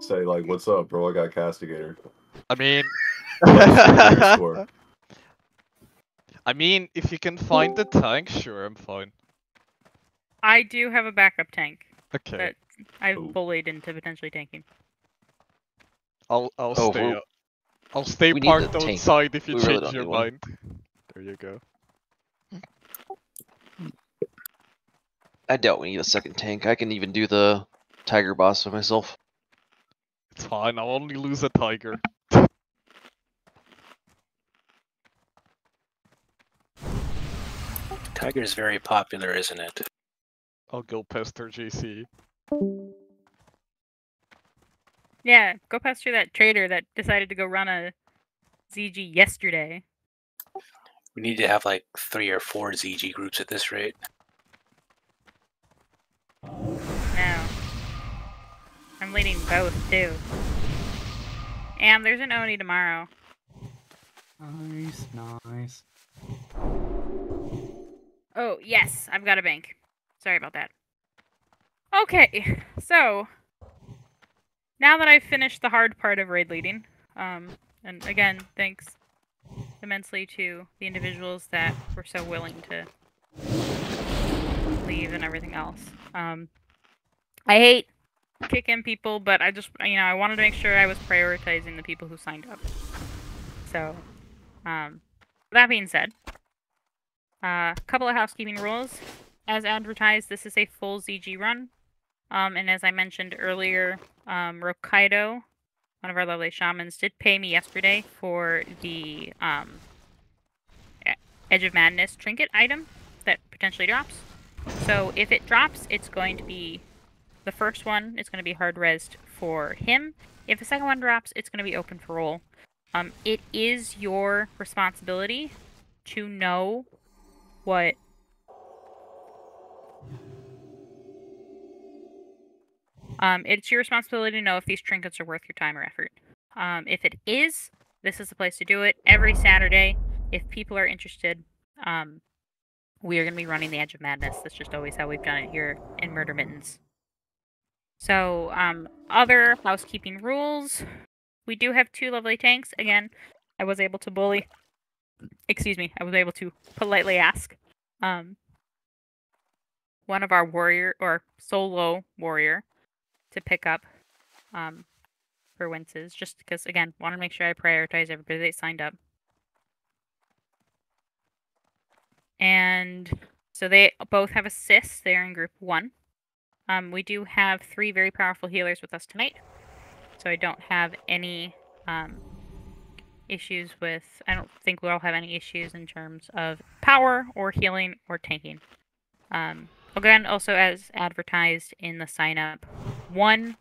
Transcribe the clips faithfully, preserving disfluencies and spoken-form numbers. say like, "What's up, bro? I got Castigator." I mean, I mean, if you can find the tank, sure, I'm fine. I do have a backup tank. Okay. That I've oh. bullied into potentially tanking. I'll I'll oh, stay. Well, I'll stay parked outside if you we change really your mind. One. There you go. I doubt we need a second tank. I can even do the tiger boss for myself. It's fine, I'll only lose a tiger. Tiger's very popular, isn't it? I'll go pester J C. Yeah, go pester that trader that decided to go run a Z G yesterday. We need to have like three or four Z G groups at this rate. No. I'm leading both, too. And there's an Oni tomorrow. Nice, nice. Oh, yes, I've got a bank. Sorry about that. Okay, so... now that I've finished the hard part of raid leading, um, and again, thanks immensely to the individuals that were so willing to leave and everything else. Um, I hate kicking people, but I just, you know, I wanted to make sure I was prioritizing the people who signed up. So, um, that being said, a uh, couple of housekeeping rules. As advertised, this is a full Z G run. Um, and as I mentioned earlier, um, Rokkaido, one of our lovely shamans, did pay me yesterday for the um, Edge of Madness trinket item that potentially drops. So if it drops, it's going to be the first one. It's going to be hard rezzed for him. If the second one drops, it's going to be open for roll. Um, it is your responsibility to know what um, it's your responsibility to know if these trinkets are worth your time or effort. Um, if it is, this is the place to do it every Saturday. If people are interested, um, we are going to be running the Edge of Madness. That's just always how we've done it here in Murder Mittens. So, um, other housekeeping rules. We do have two lovely tanks. Again, I was able to bully... Excuse me. I was able to politely ask. Um, one of our warrior, or solo warrior, to pick up um, for winces. Just because, again, want to make sure I prioritize everybody that signed up. And so they both have assists. They're in group one. Um, we do have three very powerful healers with us tonight. So I don't have any um, issues with... I don't think we'll have any issues in terms of power or healing or tanking. Um, again, also as advertised in the sign-up, one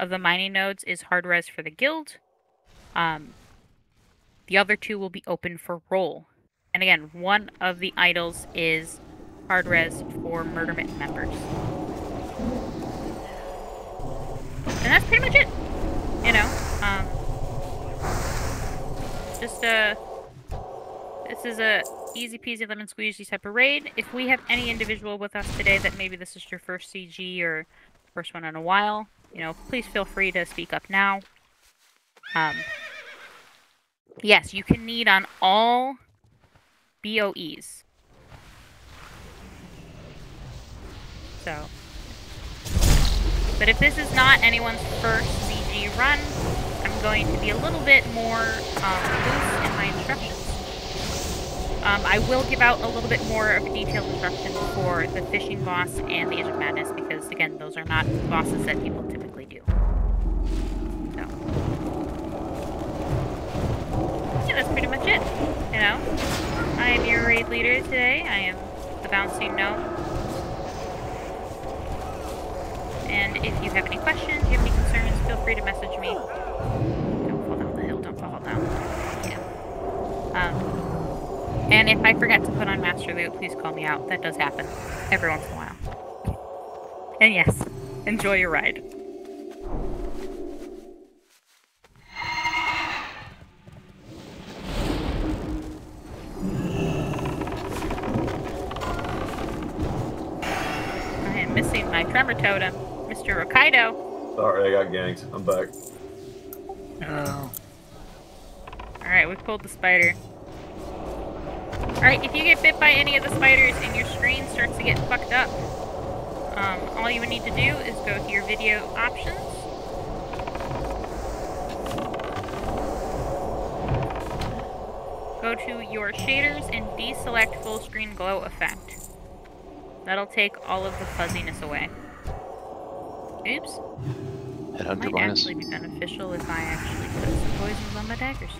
of the mining nodes is hard res for the guild. Um, the other two will be open for roll. And again, one of the idols is hard res for Murder Mitten members. And that's pretty much it. You know, um, just a, this is a easy peasy lemon squeezy type of raid. If we have any individual with us today that maybe this is your first C G or first one in a while, you know, please feel free to speak up now. Um, yes, you can need on all B O Es. So, but if this is not anyone's first Z G run, I'm going to be a little bit more um, loose in my instructions. Um, I will give out a little bit more of a detailed instruction for the fishing boss and the Edge of Madness, because again, those are not bosses that people typically do. So, yeah, that's pretty much it, you know? I am your raid leader today. I am the Bouncing Gnome. And if you have any questions, you have any concerns, feel free to message me. Don't fall down the hill, don't fall down. Yeah. Um, and if I forget to put on Master Loot, please call me out. That does happen every once in a while. And yes, enjoy your ride. Missing my tremor totem, Mister Rokkaido. Sorry, I got ganked. I'm back. Oh. Alright, we pulled the spider. Alright, if you get bit by any of the spiders and your screen starts to get fucked up, um, all you would need to do is go to your video options. Go to your shaders and deselect full screen glow effect. That'll take all of the fuzziness away. Oops. It might actually be beneficial if I actually put some poisons on my daggers.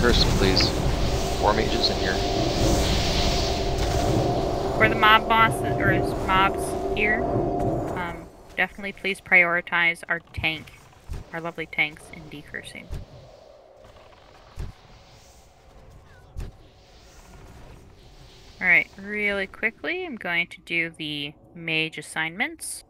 Curse, please. Four mages in here. For the mob bosses, or his mobs here, um, definitely please prioritize our tank, our lovely tanks, in decursing. Alright, really quickly, I'm going to do the mage assignments.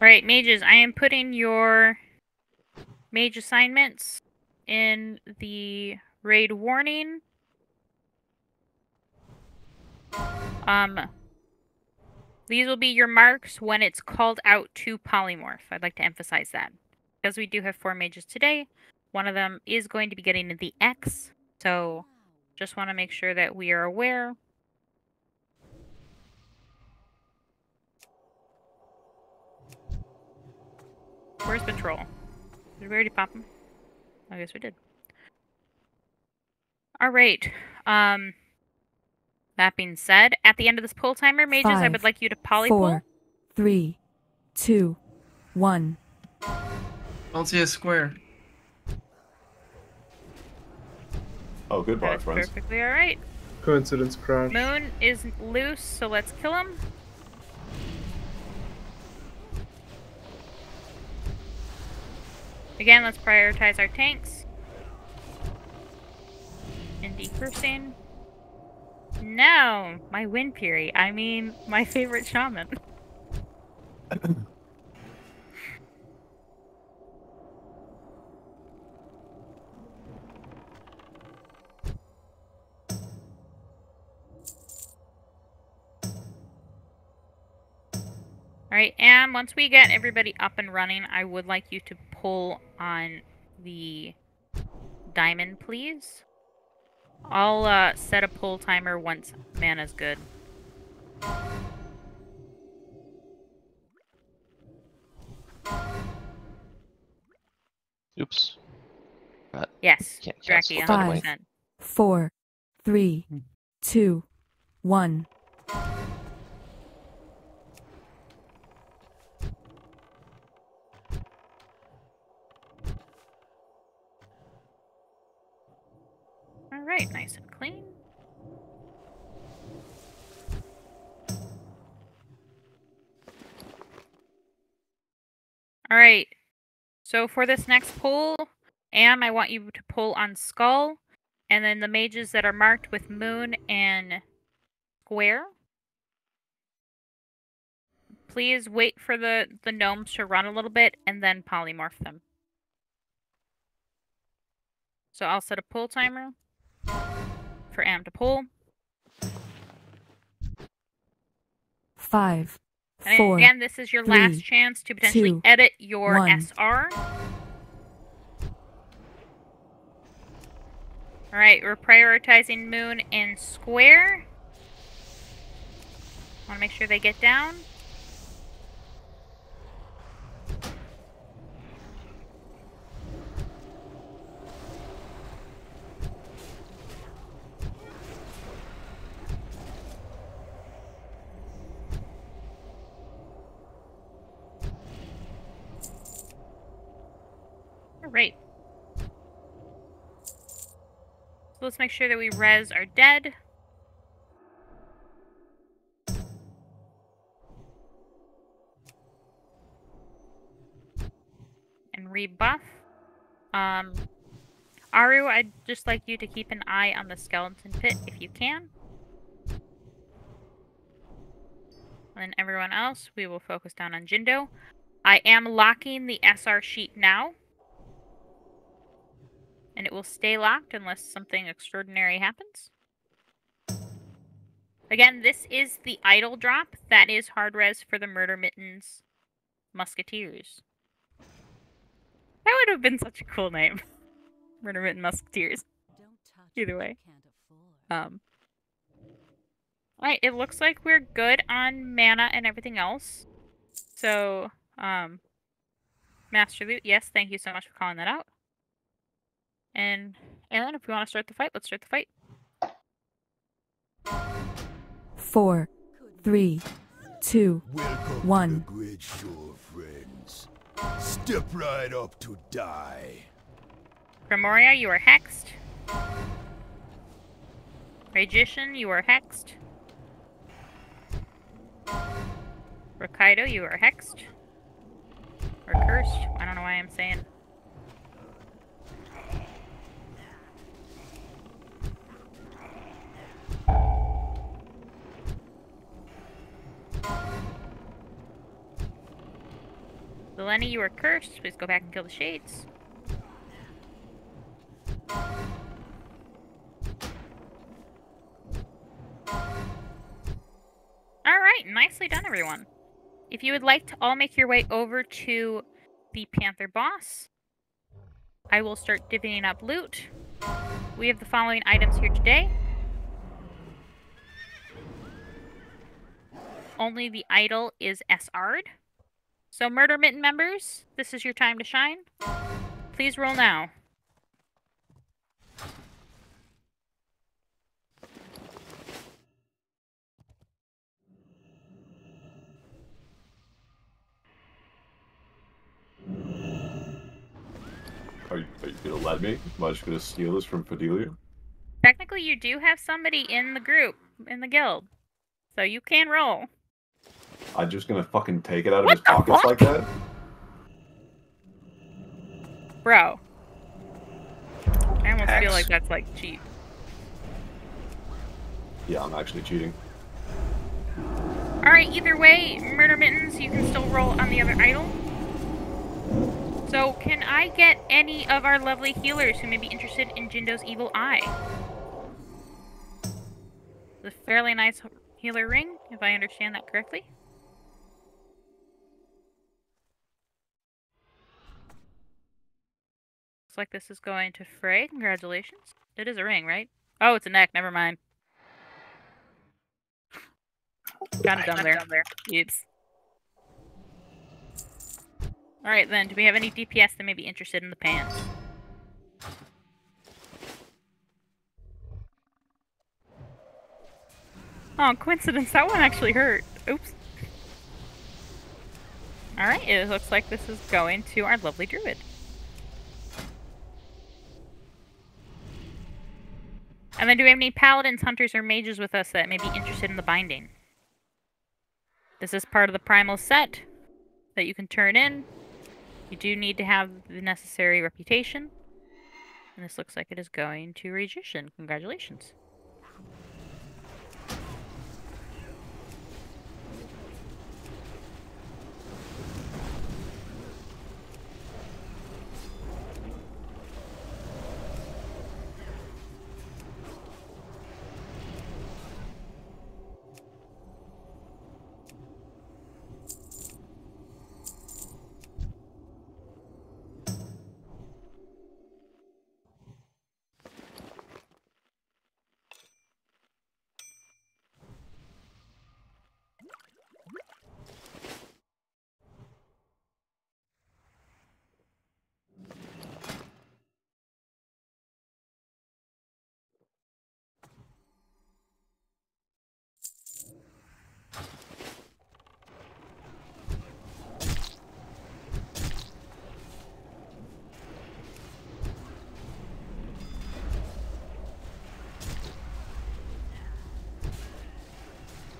Alright, mages, I am putting your mage assignments in the raid warning. Um, these will be your marks when it's called out to polymorph. I'd like to emphasize that. Because we do have four mages today, one of them is going to be getting the X. So, just want to make sure that we are aware. Where's Patrol? Did we already pop him? I guess we did. Alright. Um, that being said, at the end of this pull timer, mages, Five, I would like you to polypull. Four, three, two, one. Don't see a square. Oh, good box, friends. That's perfectly alright. Coincidence crash. Moon is loose, so let's kill him. Again, let's prioritize our tanks. And decursing. No! My Wind Fury. I mean, my favorite shaman. Alright, and once we get everybody up and running, I would like you to pull on the diamond, please. I'll uh, set a pull timer once mana's good. Oops. Uh, yes, Jackie, one hundred percent. Five, four, three, two, one. Alright, nice and clean. Alright, so for this next pull, Am, I want you to pull on Skull, and then the mages that are marked with Moon and Square. Please wait for the, the gnomes to run a little bit, and then polymorph them. So I'll set a pull timer for Am to pull. Five. And four, again, this is your three, last chance to potentially two, edit your one. S R. Alright, we're prioritizing Moon and Square. Want to make sure they get down. let's make sure that we res our dead. And rebuff. Um, Aru, I'd just like you to keep an eye on the skeleton pit if you can. And everyone else, we will focus down on Jindo. I am locking the S R sheet now. And it will stay locked unless something extraordinary happens. Again, this is the idle drop. That is hard res for the Murder Mittens Musketeers. That would have been such a cool name. Murder Mitten Musketeers. Either way. Um... Alright, it looks like we're good on mana and everything else. So, um... Master Loot, yes, thank you so much for calling that out. And, Aelin, if we want to start the fight, let's start the fight. Four, three, two, Welcome one. To the great shore, friends. Step right up to die. Grimoria, you are hexed. Magician, you are hexed. Rokkaido, you are hexed. Or cursed. I don't know why I'm saying. Lenny, you are cursed. Please go back and kill the shades. Alright, nicely done, everyone. If you would like to all make your way over to the Panther boss, I will start divvying up loot. We have the following items here today. Only the idol is S R'd. So Murder Mitten members, this is your time to shine. Please roll now. Are you, are you gonna let me? Am I just gonna steal this from Fidelia? Technically you do have somebody in the group, in the guild. So you can roll. I'm just gonna fucking take it out of his pockets like that? Bro. I almost feel like that's like cheat. Yeah, I'm actually cheating. Alright, either way, Murder Mittens, you can still roll on the other idol. So, can I get any of our lovely healers who may be interested in Jindo's evil eye? It's a fairly nice healer ring, if I understand that correctly. Like this is going to Frey. Congratulations. It is a ring, right? Oh, it's a neck. Never mind. Kind of dumb there. there. Oops. Alright then, do we have any D P S that may be interested in the pants? Oh, coincidence. That one actually hurt. Oops. Alright, it looks like this is going to our lovely druid. And then do we have any paladins, hunters, or mages with us that may be interested in the binding? This is part of the primal set that you can turn in. You do need to have the necessary reputation. And this looks like it is going to Regician. Congratulations.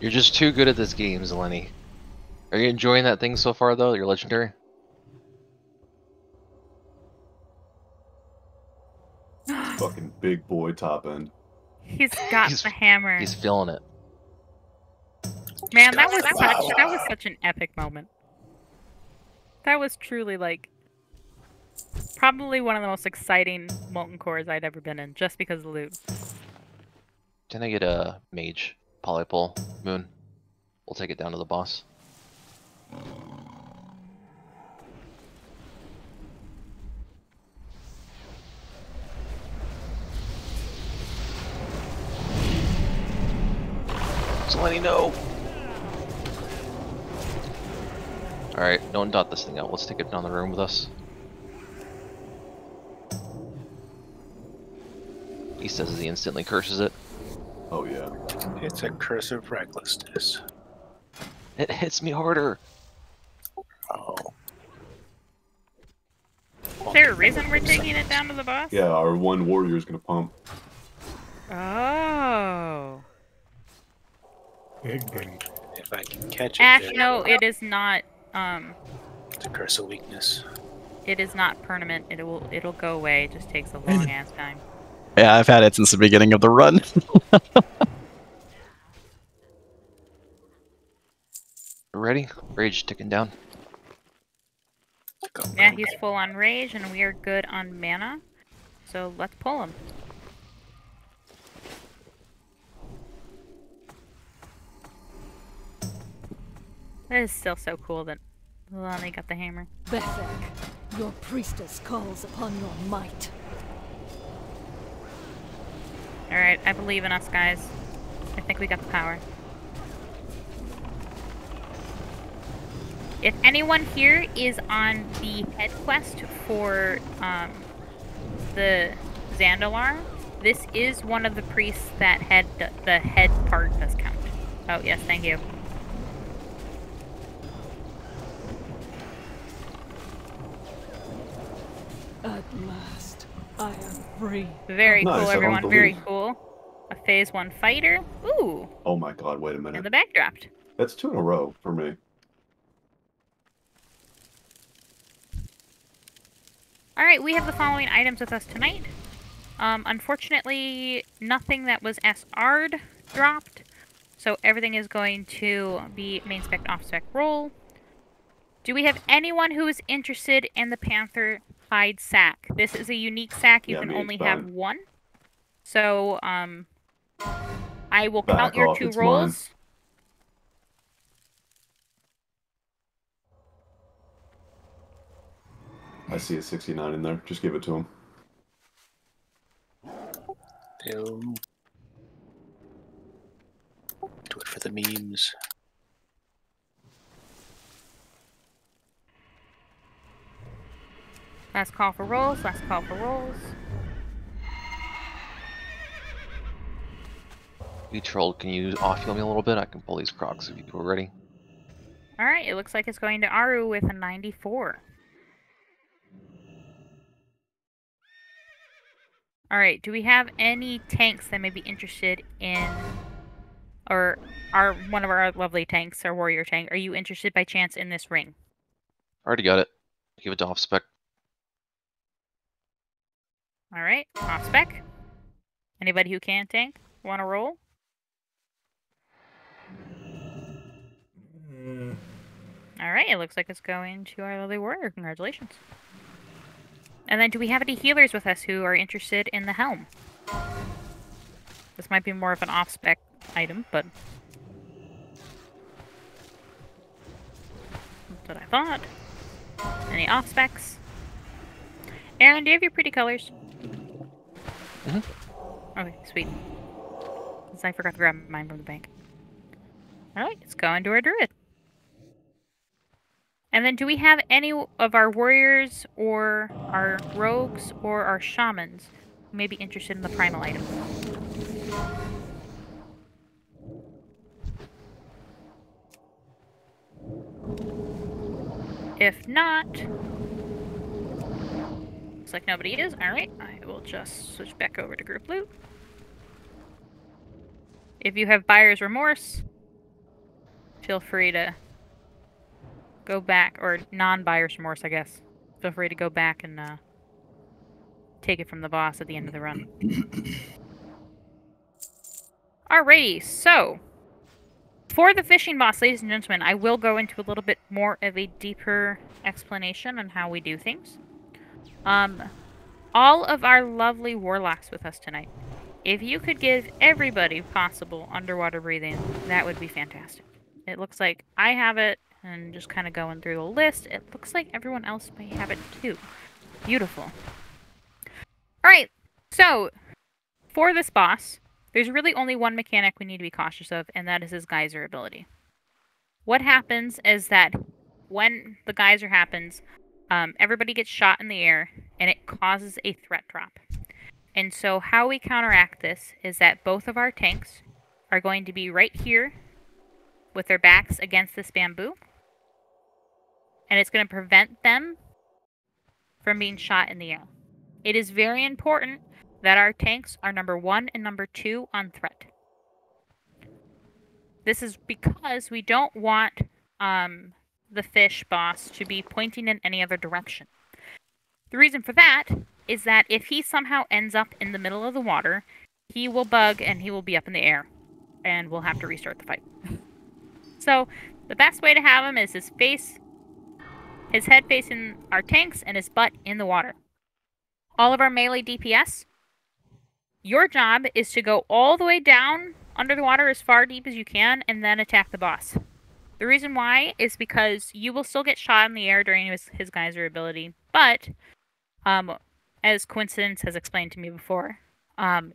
You're just too good at this game, Zeleny. Are you enjoying that thing so far, though? Your legendary? Fucking big boy top end. He's got he's, the hammer. He's feeling it. Man, that was wow. such that was such an epic moment. That was truly like probably one of the most exciting molten cores I'd ever been in, just because of the loot. Can I get a mage, polypole, moon? We'll take it down to the boss. Zeleny, no! Alright, don't dot this thing out. Let's take it down the room with us. He says as he instantly curses it. Oh, yeah. It's a curse of recklessness. It hits me harder! Oh. Is there a reason we're taking it down to the boss? Yeah, our one warrior's gonna pump. Oh. If I can catch it. Ash, there. No, it is not. Um, it's a curse of weakness. It is not permanent. It will. It'll go away. It just takes a long ass time. Yeah, I've had it since the beginning of the run. Ready? Rage ticking down. Yeah, he's full on rage, and we are good on mana. So let's pull him. That is still so cool that Zeleny got the hammer. Bethek, your priestess calls upon your might. Alright, I believe in us, guys. I think we got the power. If anyone here is on the head quest for um, the Zandalar, this is one of the priests that had the head part does count. Oh, yes, thank you. At last, I am free. Very nice, cool, everyone. Very cool. A phase one fighter. Ooh. Oh my god, wait a minute. And the back dropped. That's two in a row for me. Alright, we have the following items with us tonight. Um, unfortunately, nothing that was S R'd dropped. So everything is going to be main spec, off spec roll. Do we have anyone who is interested in the Panther Hide sack? This is a unique sack. You yeah, can only have one. So, um, I will Back count your off, two rolls. Mine. I see a sixty-nine in there. Just give it to him. They'll do it for the memes. Last call for rolls, last call for rolls. You trolled, can you off-heal me a little bit? I can pull these crocs if you were ready. Alright, it looks like it's going to Aru with a ninety-four. Alright, do we have any tanks that may be interested in, or are one of our lovely tanks, our warrior tank, are you interested by chance in this ring? Already got it. Give it to off-spec. Alright, off spec. Anybody who can tank, want to roll? Mm. Alright, it looks like it's going to our lovely warrior. Congratulations. And then do we have any healers with us who are interested in the helm? This might be more of an off spec item, but... that's what I thought. Any off specs? Aaron, do you have your pretty colors? Mm-hmm. Okay, sweet. Because I forgot to grab mine from the bank. Alright, let's go into our druid. And then do we have any of our warriors or our rogues or our shamans who may be interested in the primal item? If not... looks like nobody is. Alright, I will just switch back over to group loot. If you have buyer's remorse, feel free to go back, or non-buyer's remorse, I guess. Feel free to go back and uh, take it from the boss at the end of the run. Alrighty, so for the fishing boss, ladies and gentlemen, I will go into a little bit more of a deeper explanation on how we do things. Um, all of our lovely warlocks with us tonight. If you could give everybody possible underwater breathing, that would be fantastic. It looks like I have it, and just kind of going through the list, it looks like everyone else may have it too. Beautiful. Alright, so for this boss, there's really only one mechanic we need to be cautious of, and that is his geyser ability. What happens is that when the geyser happens, um, everybody gets shot in the air, and it causes a threat drop. And so how we counteract this is that both of our tanks are going to be right here with their backs against this bamboo, and it's going to prevent them from being shot in the air. It is very important that our tanks are number one and number two on threat. This is because we don't want um, the fish boss to be pointing in any other direction. The reason for that is that if he somehow ends up in the middle of the water, he will bug and he will be up in the air, and we'll have to restart the fight. So the best way to have him is his face, his head facing our tanks, and his butt in the water. All of our melee D P S, your job is to go all the way down under the water as far deep as you can and then attack the boss. The reason why is because you will still get shot in the air during his, his geyser ability, but um, as Coincidence has explained to me before, um,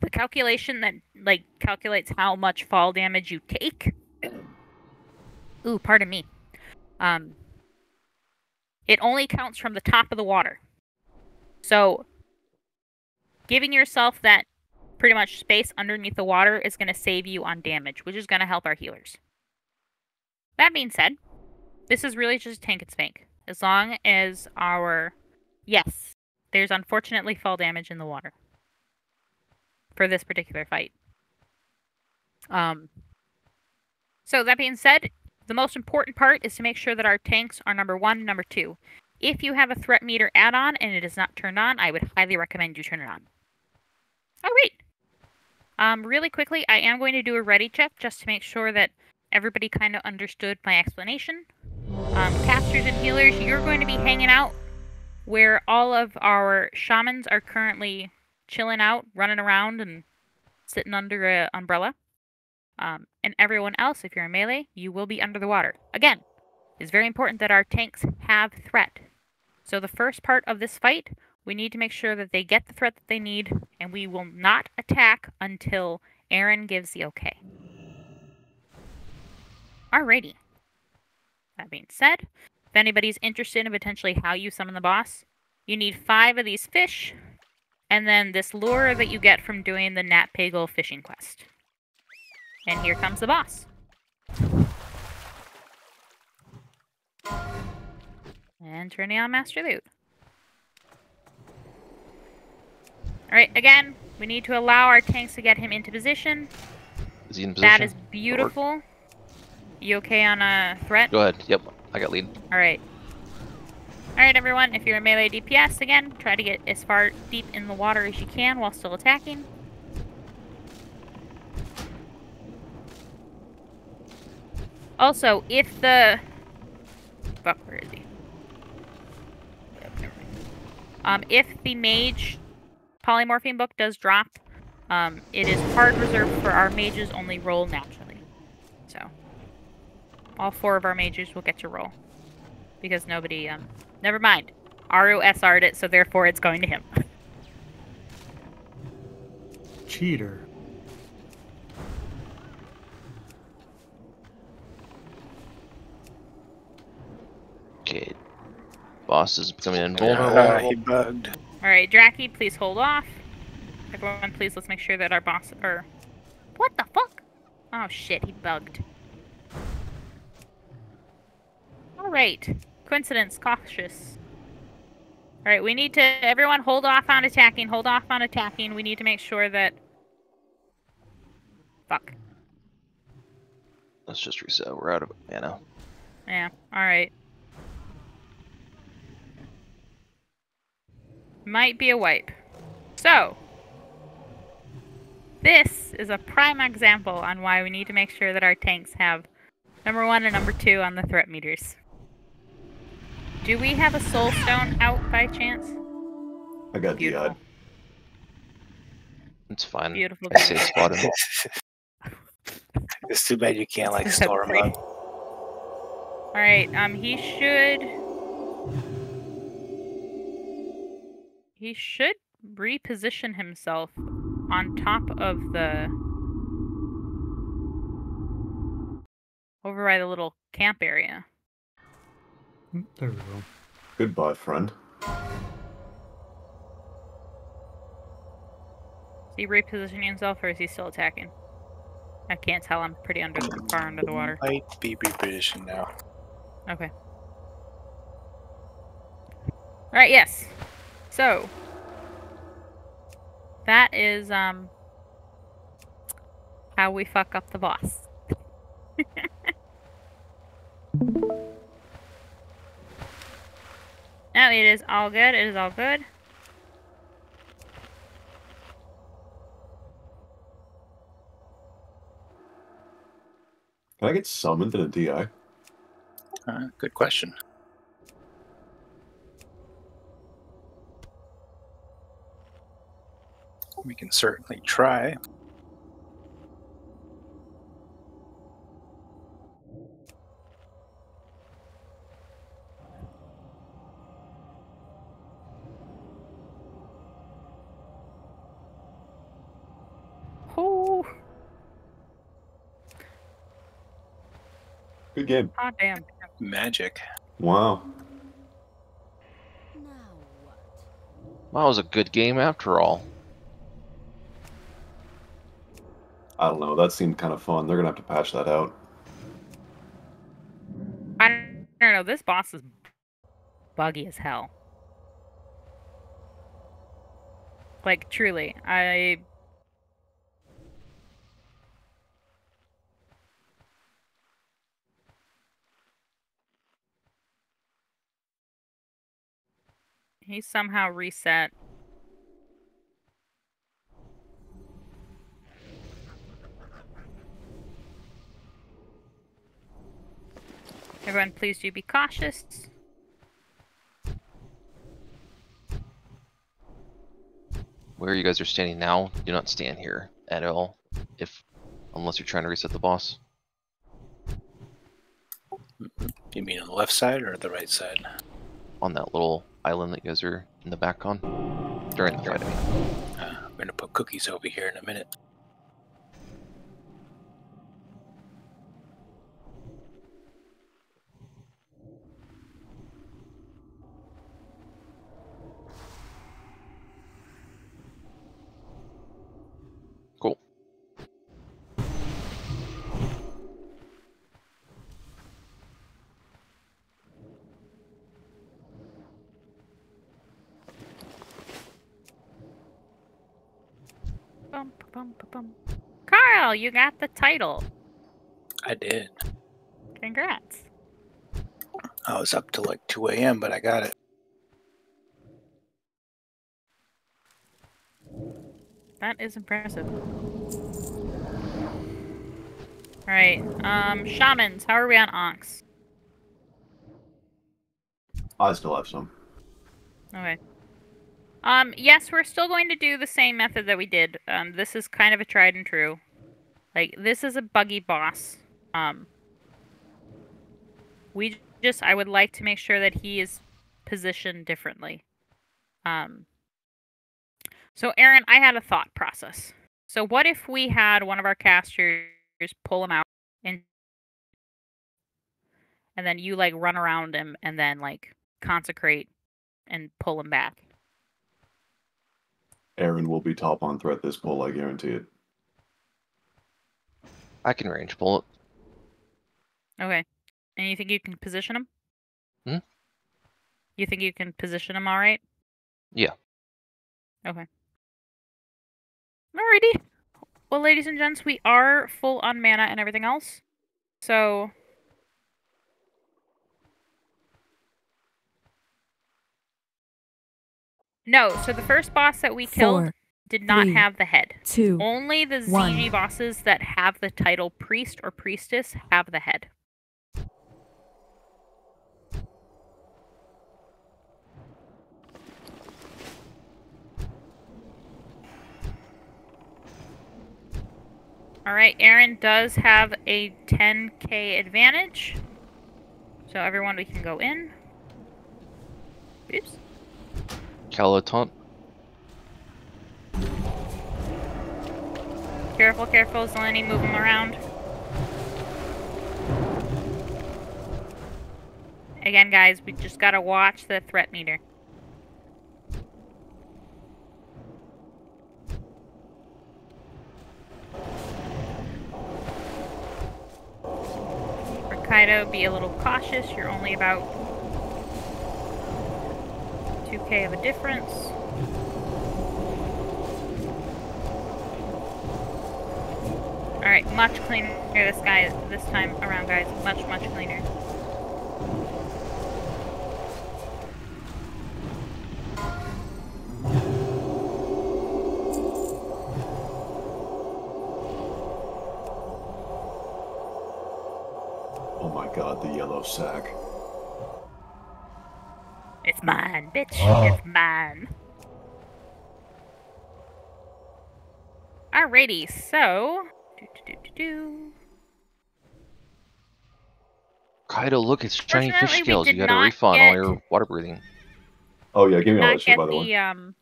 the calculation that like calculates how much fall damage you take. Ooh, pardon me. Um, it only counts from the top of the water. So, giving yourself that pretty much space underneath the water is going to save you on damage, which is going to help our healers. That being said, this is really just tank and spank. As long as our... Yes, there's unfortunately fall damage in the water for this particular fight. Um... So that being said, the most important part is to make sure that our tanks are number one and number two. If you have a threat meter add-on and it is not turned on, I would highly recommend you turn it on. All right. Um, really quickly, I am going to do a ready check just to make sure that everybody kind of understood my explanation. Um, casters and healers, you're going to be hanging out where all of our shamans are currently chilling out, running around, and sitting under an umbrella. Um, and everyone else, if you're in melee, you will be under the water. Again, it's very important that our tanks have threat. So the first part of this fight, we need to make sure that they get the threat that they need, and we will not attack until Aaron gives the okay. Alrighty. That being said, if anybody's interested in potentially how you summon the boss, you need five of these fish, and then this lure that you get from doing the Nat Pagel fishing quest. And here comes the boss. And turning on Master Loot. Alright, again, we need to allow our tanks to get him into position. Is he in position? That is beautiful. Or... You okay on a threat? Go ahead. Yep, I got lead. Alright. Alright, everyone, if you're a melee D P S, again, try to get as far deep in the water as you can while still attacking. Also, if the... Fuck, where is he? Yep, never mind. Um, if the mage polymorphine book does drop, um, it is hard reserved for our mages only roll naturally. So, all four of our mages will get to roll. Because nobody, um... Never mind. Aru S R'd it, so therefore it's going to him. Cheater. Okay, boss is becoming invulnerable. Uh, he bugged. Alright, Draki, please hold off. Everyone, please, let's make sure that our boss... Or... What the fuck? Oh shit, he bugged. Alright, Coincidence, cautious. Alright, we need to... Everyone, hold off on attacking, hold off on attacking. We need to make sure that... Fuck. Let's just reset. We're out of mana. Yeah, alright. Might be a wipe. So, this is a prime example on why we need to make sure that our tanks have number one and number two on the threat meters. Do we have a soul stone out by chance? I got the odd. It's fine. Beautiful. I see it. It's too bad you can't like store him up. All right. Um, he should. He should reposition himself on top of the. Over by the little camp area. There we go. Goodbye, friend. Is he repositioning himself, or is he still attacking? I can't tell. I'm pretty under the, far under the water. Might be repositioned now. Okay. All right. Yes. So that is um how we fuck up the boss. No, it is all good. It is all good. Can I get summoned in a D I? Uh, good question. We can certainly try. Good game. Oh, damn. Magic. Wow. Wow, it was a good game after all. I don't know. That seemed kind of fun. They're going to have to patch that out. I don't know. This boss is buggy as hell. Like, truly. I... He somehow reset. Everyone, please do be cautious. Where you guys are standing now, do not stand here at all, if unless you're trying to reset the boss. You mean on the left side or the right side? On that little island that you guys are in the back on during the fight. Uh, I'm gonna put cookies over here in a minute. Cool. Bum, bum, bum. Carl, you got the title. I did. Congrats. I was up till like two A M, but I got it. That is impressive. Alright, um, shamans, how are we on Onks? I still have some. Okay. Um, yes, we're still going to do the same method that we did. Um, this is kind of a tried and true. Like, this is a buggy boss. Um, we just, I would like to make sure that he is positioned differently. Um, so Aaron, I had a thought process. So what if we had one of our casters pull him out and, and then you like run around him and then like consecrate and pull him back? Aaron will be top on threat this pull, I guarantee it. I can range pull it. Okay. And you think you can position him? Hmm? You think you can position him alright? Yeah. Okay. Alrighty. Well, ladies and gents, we are full on mana and everything else. So... No, so the first boss that we Four, killed did not three, have the head. Two, Only the Z G one. bosses that have the title priest or priestess have the head. Alright, Aaron does have a ten K advantage. So everyone, we can go in. Oops. Calaton. Careful, careful, Zeleny, move him around. Again, guys, we just gotta watch the threat meter. Rokkaido, be a little cautious, you're only about two K of a difference. Alright, much cleaner this guy this time around, guys. Much, much cleaner. Oh my god, the yellow sack. It's mine, bitch. Oh. It's mine. Alrighty, so... Do-do-do-do-do. Kaido, look, it's shiny fish scales. You gotta refund get... all your water breathing. Oh yeah, give me all that shit, by the, the way. Um,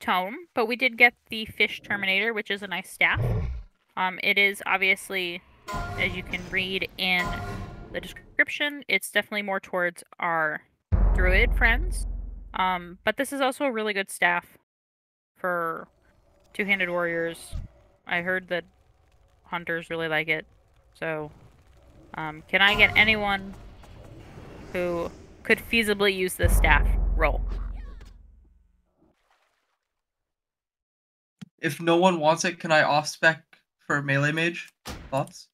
tome, but we did get the fish terminator, which is a nice staff. Um, it is obviously, as you can read in the description, it's definitely more towards our druid friends. Um, but this is also a really good staff for two-handed warriors. I heard that hunters really like it. So, um, can I get anyone who could feasibly use this staff? Roll. If no one wants it, can I off-spec for melee mage? Thoughts?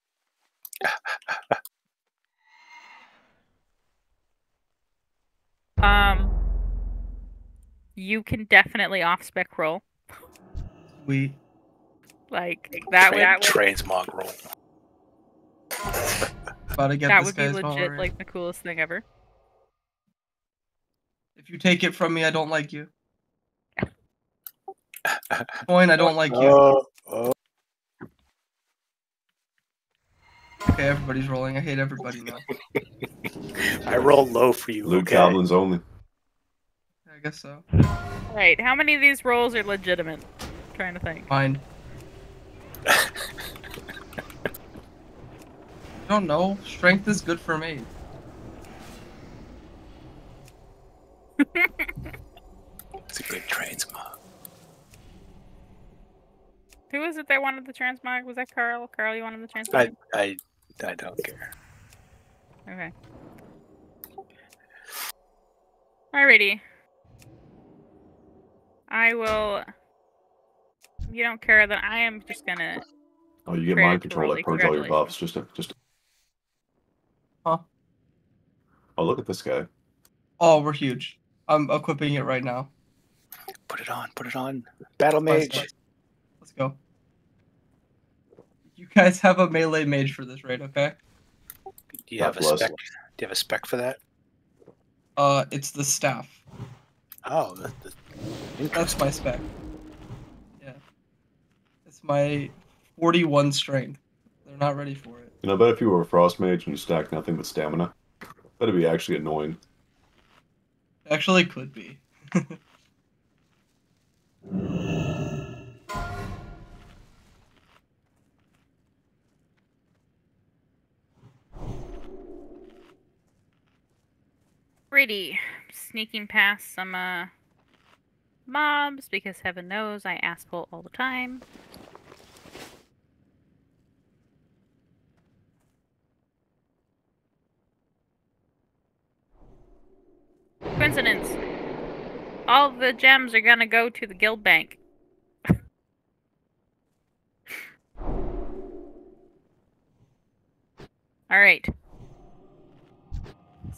Um, you can definitely off-spec roll. We like that Train, would transmog roll. About to get that this would be legit, like in. the coolest thing ever. If you take it from me, I don't like you. Coin, I don't like you. Oh, oh. Okay, everybody's rolling. I hate everybody now. I roll low for you, Luke. Okay. Goblins only. I guess so. Alright, how many of these rolls are legitimate? I'm trying to think. Fine. I don't know. Strength is good for me. It's a good transmog. Who was it that wanted the transmog? Was that Carl? Carl, you wanted the transmog? I, I, I don't care. Okay. Alrighty. I will. If you don't care, then I am just gonna. Oh, you get mind control. Like purge all your buffs. Just, a, just. A... Huh? Oh, look at this guy. Oh, we're huge. I'm equipping it right now. Put it on. Put it on. Battle mage. Let's, let's go. You guys have a melee mage for this, right? Okay. Do you have a spec? Do you have a spec for that? Uh, it's the staff. Oh, that, that, that's my spec. Yeah, it's my forty-one strength. They're not ready for it. And I bet if you were a frost mage and you stack nothing but stamina, that'd be actually annoying. Actually, could be. Pretty. Sneaking past some uh, mobs because heaven knows I asshole all the time. Coincidence. All the gems are gonna go to the guild bank. All right.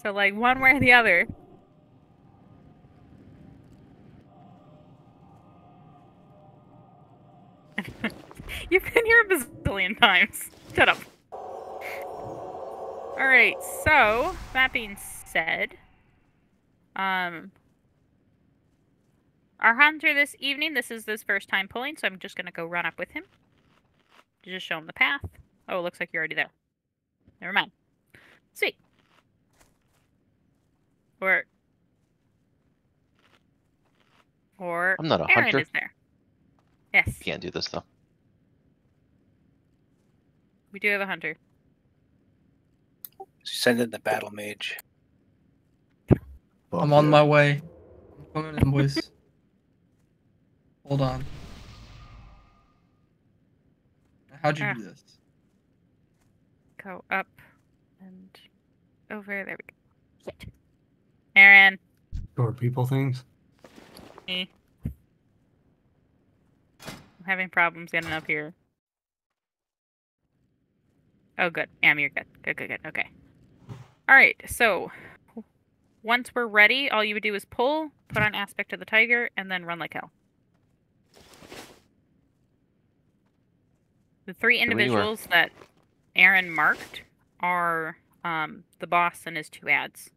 So, like, one way or the other. You've been here a bazillion times. Shut up. All right. So, that being said, um, our hunter this evening, this is his first time pulling, so I'm just going to go run up with him. Just show him the path. Oh, it looks like you're already there. Never mind. Sweet. Or... Or... I'm not a Aaron hunter. Is there. Yes. Can't do this, though. We do have a hunter. Send in the battle mage. Well, I'm on yeah. my way. I'm coming in, boys. Hold on. How'd you ah. do this? Go up and over. There we go. Shit. Aaron. Or people things. Me. I'm having problems getting up here. Oh, good. Am, you're good. Good, good, good. Okay. Alright, so once we're ready, all you would do is pull, put on aspect of the tiger, and then run like hell. The three individuals that Aaron marked are um, the boss and his two ads.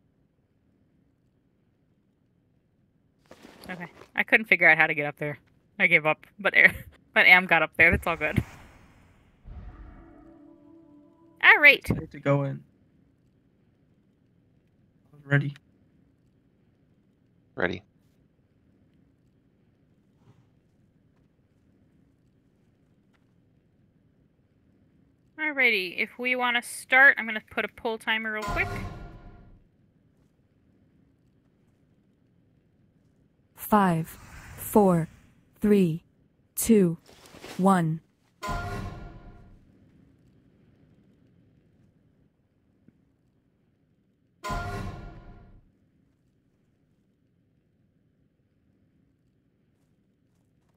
Okay. I couldn't figure out how to get up there. I gave up, but Aaron, but Am got up there. That's all good. All right. I need to go in. Ready. Ready. Alrighty, if we want to start, I'm going to put a pull timer real quick. Five, four, three, two, one.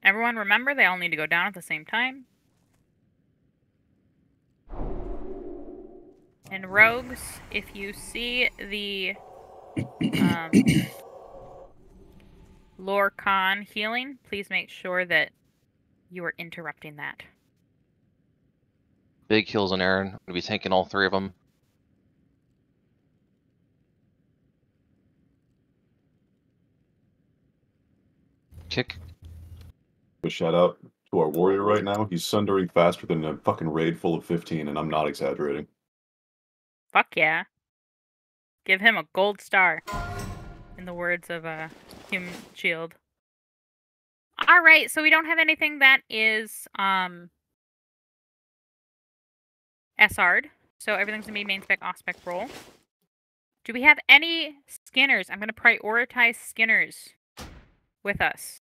Everyone remember, they all need to go down at the same time. And rogues, if you see the um, lore con healing, please make sure that you are interrupting that. Big heals on Aaron. I'm going to be tanking all three of them. Kick. Shout out to our warrior right now. He's sundering faster than a fucking raid full of fifteen, and I'm not exaggerating. Fuck yeah. Give him a gold star. In the words of uh, Human Shield. Alright, so we don't have anything that is um, S R'd. So everything's going to be main spec, off spec roll. Do we have any skinners? I'm going to prioritize skinners with us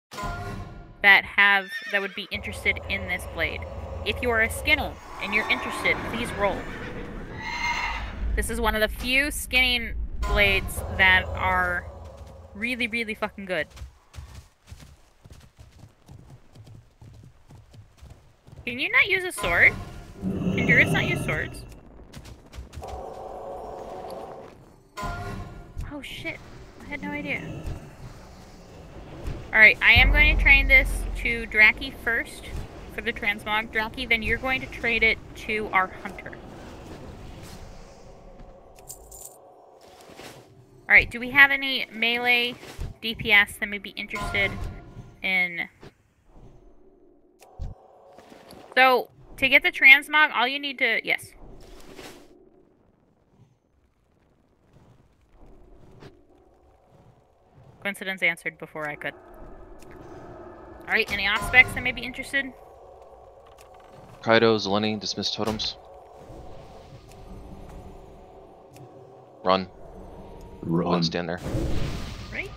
that have that would be interested in this blade. If you are a skinner and you're interested, please roll. This is one of the few skinning blades that are really, really fucking good. Can you not use a sword? Can druids not use swords? Oh shit, I had no idea. Alright, I am going to train this to Draki first for the transmog. Draki, then you're going to trade it to our hunter. All right, do we have any melee D P S that may be interested in? So, to get the transmog, all you need to, yes. Coincidence answered before I could. All right, any off specs that may be interested? Kaido, Zeleni, dismiss totems. Run. Run. Stand there. Right.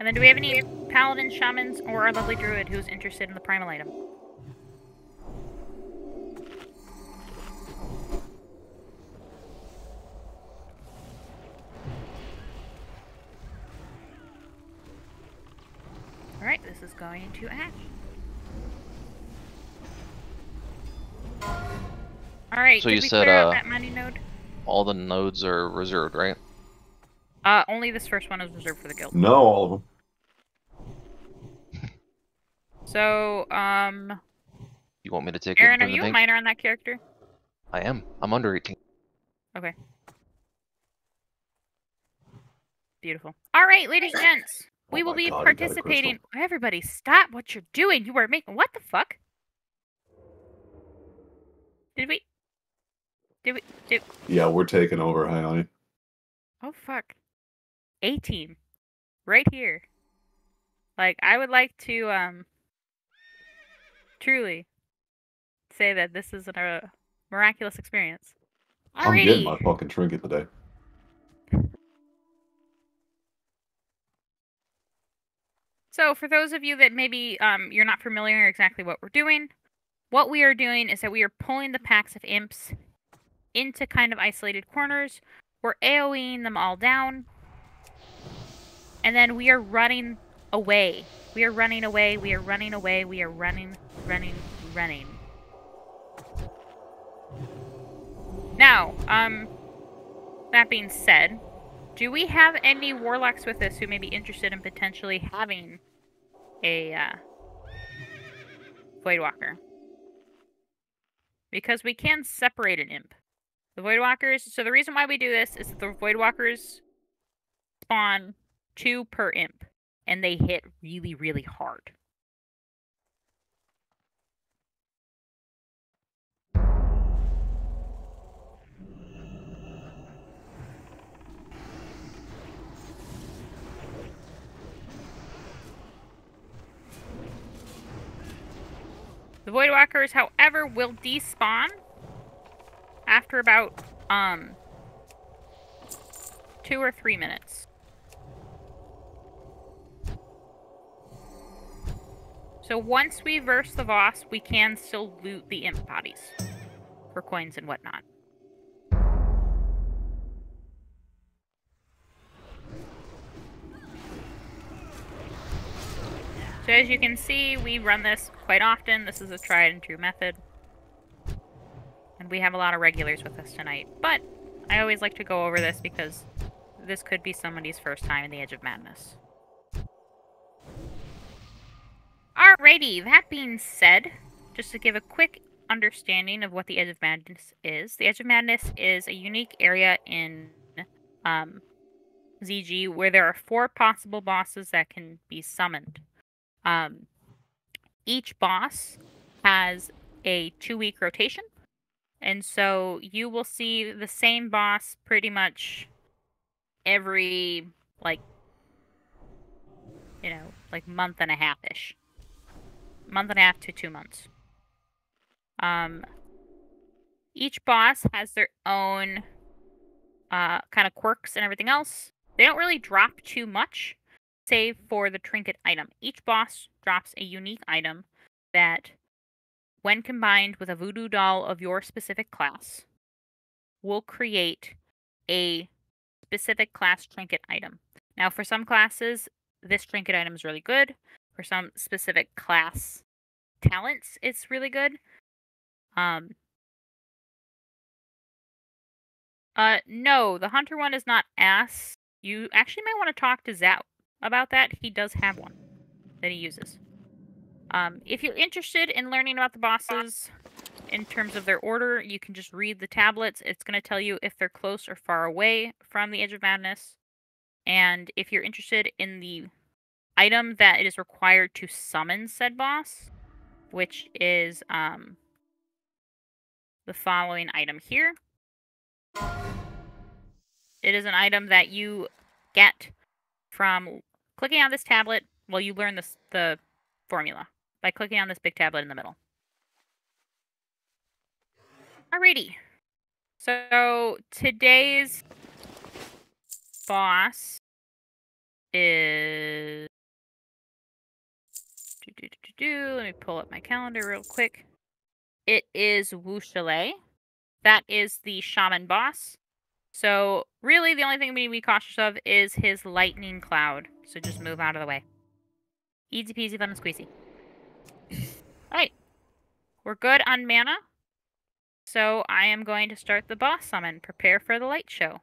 And then do we have any paladin, shamans, or our lovely druid who's interested in the primal item? Alright, this is going into Ash. Alright, so you said uh, that mighty node? All the nodes are reserved, right? Uh, only this first one is reserved for the guild. No, all of them. So, um... you want me to take Aaron, it? Aaron, are you a minor on that character? I am. I'm under eighteen. Okay. Beautiful. Alright, ladies and gents. We oh will be God, participating. Everybody, stop what you're doing. You are making. What the fuck? Did we? Did we? Did... Yeah, we're taking over, Hayani. Oh, fuck. A-team. Right here. Like, I would like to, um, truly say that this is a uh, miraculous experience. Alrighty. I'm getting my fucking trinket today. So, for those of you that maybe um, you're not familiar exactly what we're doing, what we are doing is that we are pulling the packs of imps into kind of isolated corners. We're AoEing them all down. And then we are running away. We are running away. We are running away. We are running, running, running. Now, um, that being said, do we have any warlocks with us who may be interested in potentially having a uh, Voidwalker? Because we can separate an imp. The Voidwalkers, so the reason why we do this is that the Voidwalkers spawn two per imp, and they hit really, really hard. The Voidwalkers, however, will despawn after about um two or three minutes. So once we verse the boss, we can still loot the imp bodies for coins and whatnot. So as you can see, we run this quite often. This is a tried and true method. And we have a lot of regulars with us tonight. But I always like to go over this because this could be somebody's first time in the Edge of Madness. Alrighty, that being said, just to give a quick understanding of what the Edge of Madness is. The Edge of Madness is a unique area in um, Z G where there are four possible bosses that can be summoned. Um, each boss has a two-week rotation, and so you will see the same boss pretty much every, like, you know, like month and a half-ish. Month and a half to two months. Um, each boss has their own uh, kind of quirks and everything else. They don't really drop too much. Save for the trinket item. Each boss drops a unique item that, when combined with a voodoo doll of your specific class, will create a specific class trinket item. Now, for some classes, this trinket item is really good. For some specific class talents, it's really good. Um, uh, no, the hunter one is not ass. You actually might want to talk to Zao about that. He does have one that he uses. Um, if you're interested in learning about the bosses in terms of their order, you can just read the tablets. It's going to tell you if they're close or far away from the Edge of Madness. And if you're interested in the item that it is required to summon said boss, which is um, the following item here. It is an item that you get from clicking on this tablet. Well, you learn this, the formula by clicking on this big tablet in the middle. Alrighty. So today's boss is... Do, do, do, do, do. Let me pull up my calendar real quick. It is Wushele. That is the shaman boss. So, really, the only thing we need to be cautious of is his lightning cloud. So just move out of the way. Easy peasy, lemon squeezy. Alright. We're good on mana. So I am going to start the boss summon. Prepare for the light show.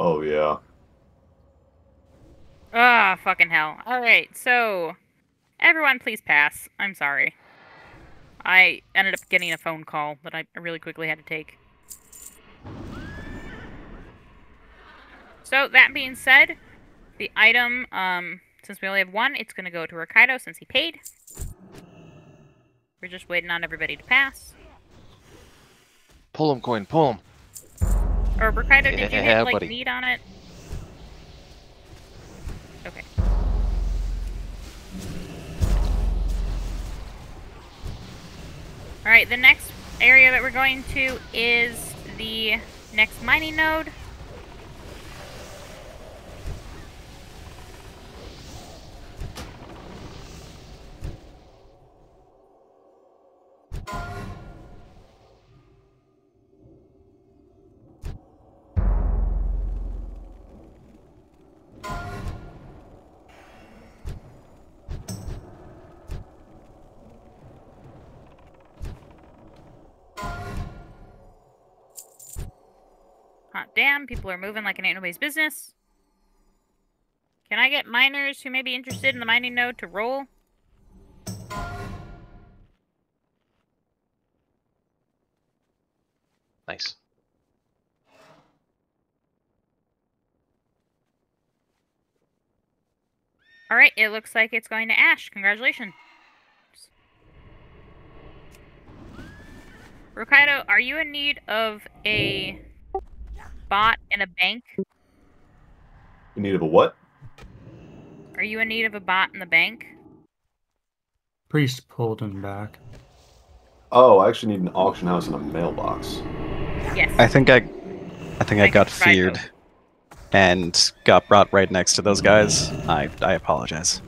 Oh, yeah. Ah, oh, fucking hell. Alright, so... everyone, please pass. I'm sorry. I ended up getting a phone call that I really quickly had to take. So, that being said, the item, um, since we only have one, it's gonna go to Rokkaido since he paid. We're just waiting on everybody to pass. Pull him, coin, pull him. Or Rokkaido, did you yeah, hit, like, buddy. meat on it? Okay. Alright, the next area that we're going to is the next mining node. Damn, people are moving like it ain't nobody's business. Can I get miners who may be interested in the mining node to roll? Nice. Alright, it looks like it's going to Ash. Congratulations. Rokkaido, are you in need of a... bot in a bank? In need of a what? Are you in need of a bot in the bank? Priest pulled him back. Oh, I actually need an auction house and a mailbox. Yes. I think I, I think I, I got feared, though. And got brought right next to those guys. I I apologize.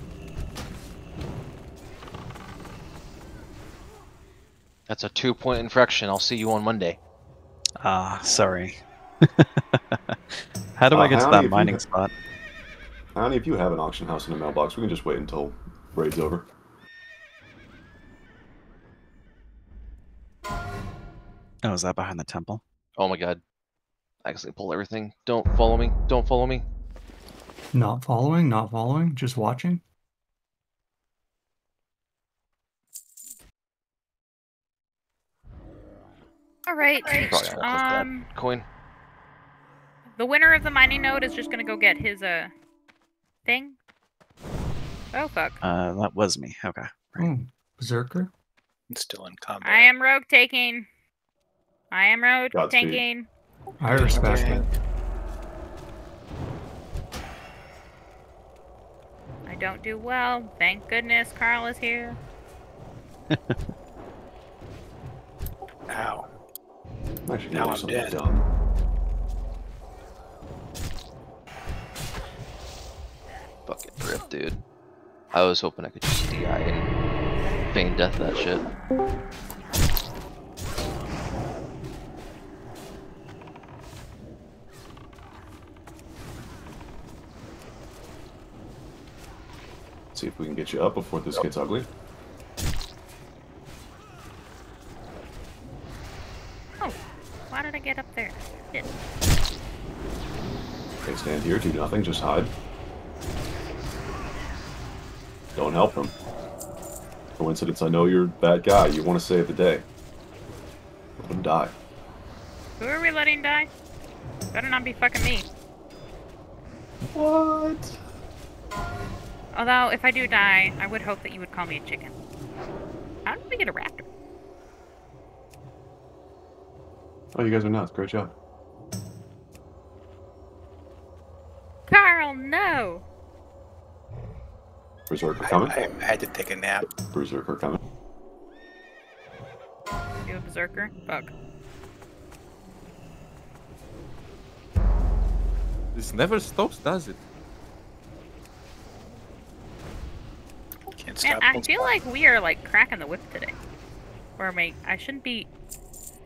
That's a two-point infraction. I'll see you on Monday. Ah, uh, sorry. How do uh, I get to that mining spot? Honey, if you have an auction house and a mailbox, we can just wait until raid's over. Oh, is that behind the temple? Oh my god. I actually pulled everything. Don't follow me. Don't follow me. Not following, not following, just watching. Alright. Um... coin. The winner of the mining node is just gonna go get his, uh, thing. Oh, fuck. Uh, that was me. Okay. Right. Mm. Berserker? It's still in combat. I am rogue taking. I am rogue God's taking. Feet. I respect it. I don't do well. Thank goodness Carl is here. Ow. Actually, now I'm dead. Dumb. Fucking rip, dude. I was hoping I could just D I and feign death that shit. Let's see if we can get you up before this yep. gets ugly. Oh, why did I get up there? Shit. Okay, stand here, do nothing, just hide. Don't help him. Coincidence, I know you're that guy. You want to save the day. Let him die. Who are we letting die? Better not be fucking me. What? Although, if I do die, I would hope that you would call me a chicken. How did we get a raptor? Oh, you guys are nuts. Great job. Carl, no! Berserker coming? I, I had to take a nap. Berserker coming. You have a berserker? Fuck. This never stops, does it? Can't stop. Man, I feel like we are like cracking the whip today. Or mate, I shouldn't be.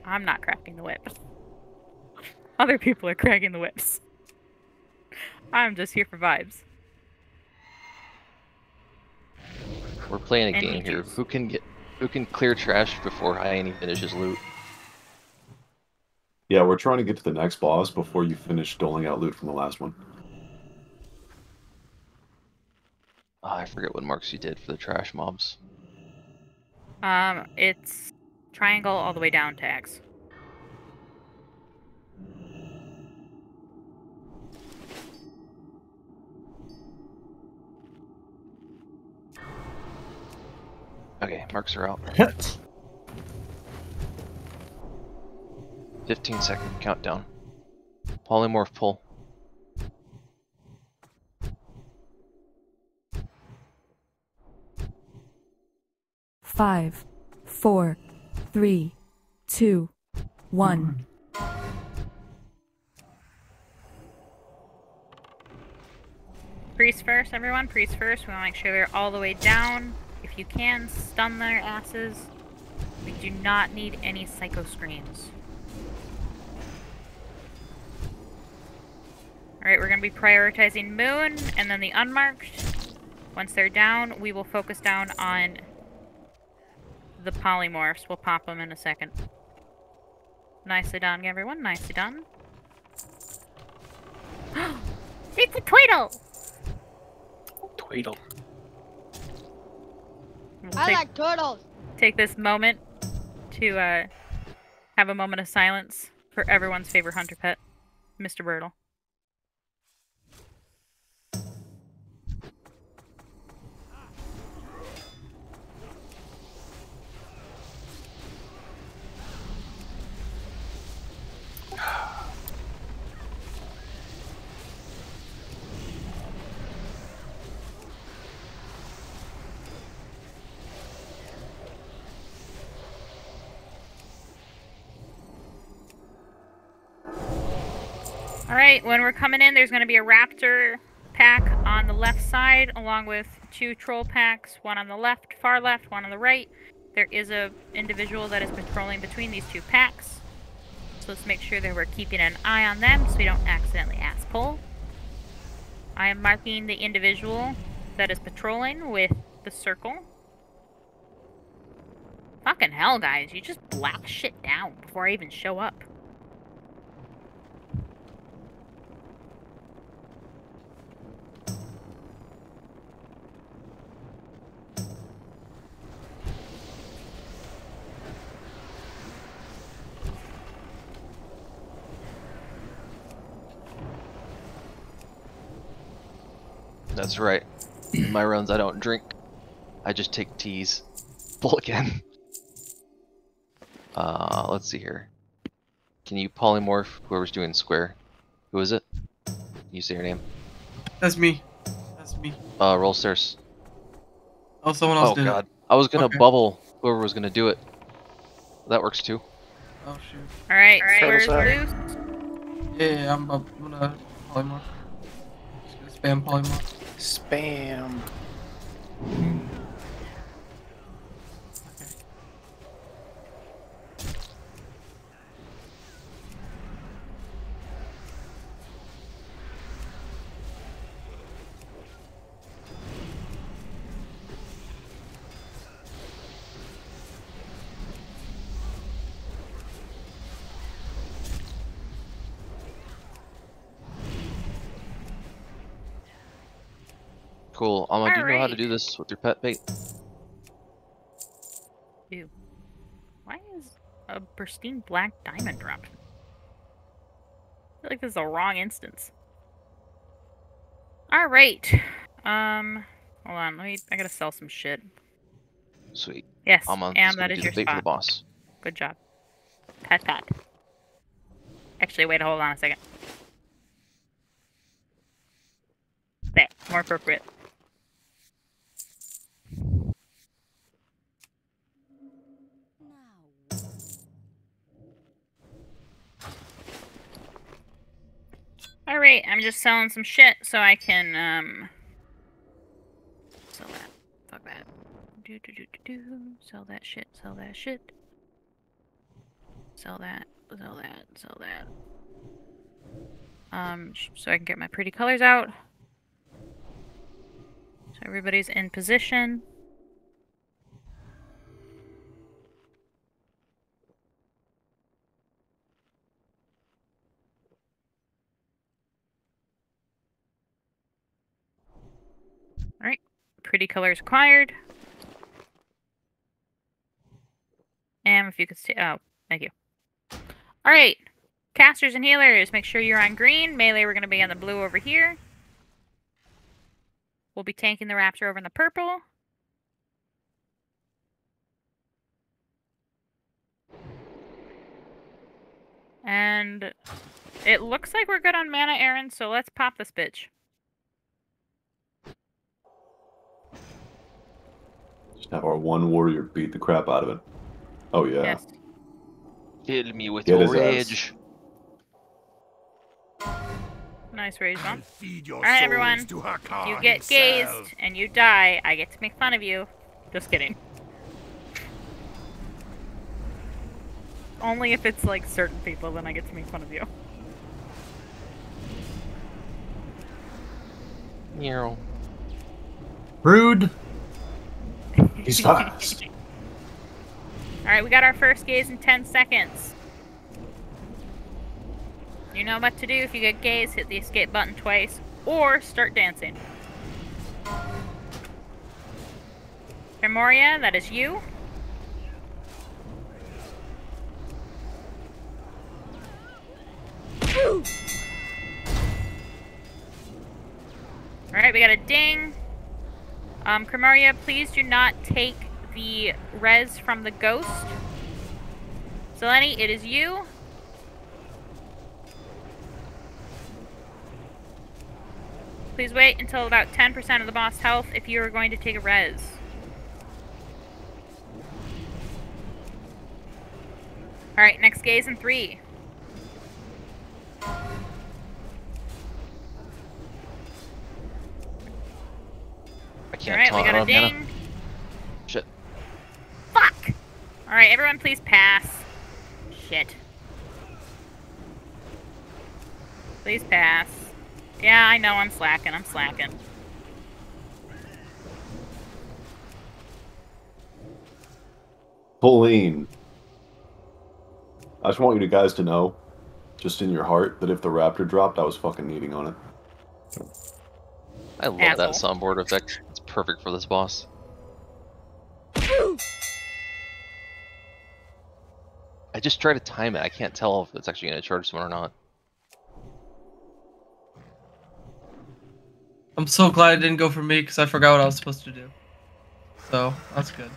I'm not cracking the whip. Other people are cracking the whips. I'm just here for vibes. We're playing a and game here. Who can get? Who can clear trash before Hyani finishes loot? Yeah, we're trying to get to the next boss before you finish doling out loot from the last one. Oh, I forget what marks you did for the trash mobs. Um, it's triangle all the way down to X. Okay, marks are out. fifteen second countdown. Polymorph pull. Five, four, three, two, one. Priest first, everyone. Priest first. We want to make sure they're all the way down. If you can, stun their asses. We do not need any psycho screens. Alright, we're going to be prioritizing Moon and then the unmarked. Once they're down, we will focus down on the polymorphs. We'll pop them in a second. Nicely done, everyone. Nicely done. It's a Tweedle! Tweedle. We'll I take, like turtles! Take this moment to uh, have a moment of silence for everyone's favorite hunter pet, Mister Birdle. Alright, when we're coming in, there's going to be a raptor pack on the left side, along with two troll packs, one on the left, far left, one on the right. There is a individual that is patrolling between these two packs, so let's make sure that we're keeping an eye on them so we don't accidentally ass-pull. I am marking the individual that is patrolling with the circle. Fucking hell, guys, you just black shit down before I even show up. That's right. In my runs, I don't drink. I just take teas. Pull again. Uh, let's see here. Can you polymorph whoever's doing square? Who is it? Can you say your name? That's me. That's me. Uh, roll stairs. Oh, someone else oh, did. Oh god. It. I was gonna okay. bubble whoever was gonna do it. That works too. Oh shoot. All right. All right. Where's Luce? Yeah, yeah, I'm, I'm gonna polymorph. Just gonna spam polymorph. Spam. Okay. Cool. Alma, All do you right. know how to do this with your pet bait? Ew. Why is a pristine black diamond dropped? I feel like this is the wrong instance. Alright. Um, hold on. Let me. I gotta sell some shit. Sweet. Yes, I'm on, and that is your spot. The boss. Good job. Pat, pat. Actually, wait, hold on a second. There, more appropriate. Alright, I'm just selling some shit so I can, um... sell that. Fuck that. Do, do, do, do, do. Sell that shit, sell that shit. Sell that, sell that, sell that. Um, so I can get my pretty colors out. So everybody's in position. Alright, pretty colors acquired. And if you could see, oh, thank you. Alright, casters and healers, make sure you're on green. Melee, we're going to be on the blue over here. We'll be tanking the raptor over in the purple. And it looks like we're good on mana errands, so let's pop this bitch. Or one warrior beat the crap out of it. Oh yeah. Yes. Kill me with your rage. Nice rage bomb. Alright everyone, if you get gazed and you die, I get to make fun of you. Just kidding. Only if it's like certain people, then I get to make fun of you. Meow. Rude! He sucks. Alright, we got our first gaze in ten seconds. You know what to do if you get gaze, hit the escape button twice, or start dancing. Memoria, that is you. Alright, we got a ding. Um, Cremoria, please do not take the res from the ghost. Selene, it is you. Please wait until about ten percent of the boss health if you are going to take a res. Alright, next gaze in three. Alright, we got a ding. Shit. Fuck! Alright, everyone please pass. Shit. Please pass. Yeah, I know, I'm slacking, I'm slacking. Pauline. I just want you guys to know, just in your heart, that if the raptor dropped, I was fucking eating on it. I love Apple. That soundboard effect. It's perfect for this boss. I just try to time it. I can't tell if it's actually going to charge someone or not. I'm so glad it didn't go for me because I forgot what I was supposed to do. So, that's good.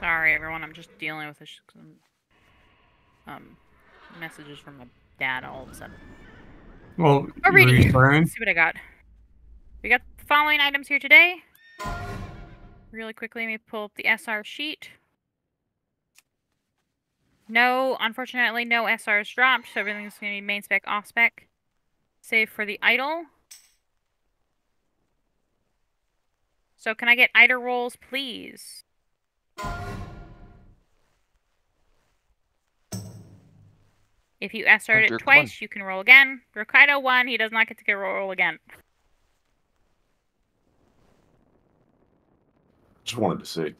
Sorry, everyone. I'm just dealing with this, um, messages from my dad all of a sudden. Well, oh, reading. Let's see what I got. We got the following items here today. Really quickly, let me pull up the S R sheet. No, unfortunately, no S Rs dropped, so everything's going to be main spec, off spec, save for the idle. So, can I get idle rolls, please? If you S R'd it twice, one. You can roll again. Rokkaido won, he does not get to get roll again. Just wanted to see.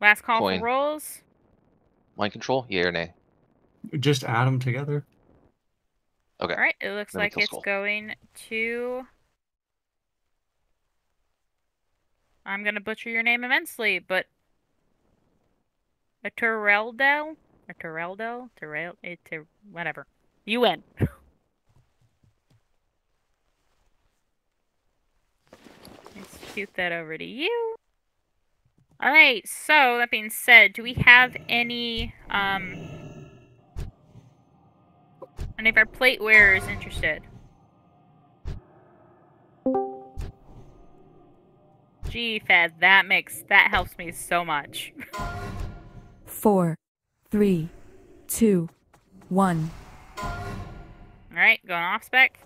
Last call Coin. For rolls. Mind control? Yeah or nay? Just add them together. Okay. Alright, it looks Let like it's skull. Going to... I'm gonna butcher your name immensely, but a Tereldo, a Tereldo, Terel, a ter, whatever. You win. Let's shoot that over to you. All right. So that being said, do we have any um? And if our plate wearer is interested. Gee, Fed, that makes, that helps me so much. Four, three, two, one. Alright, going off spec.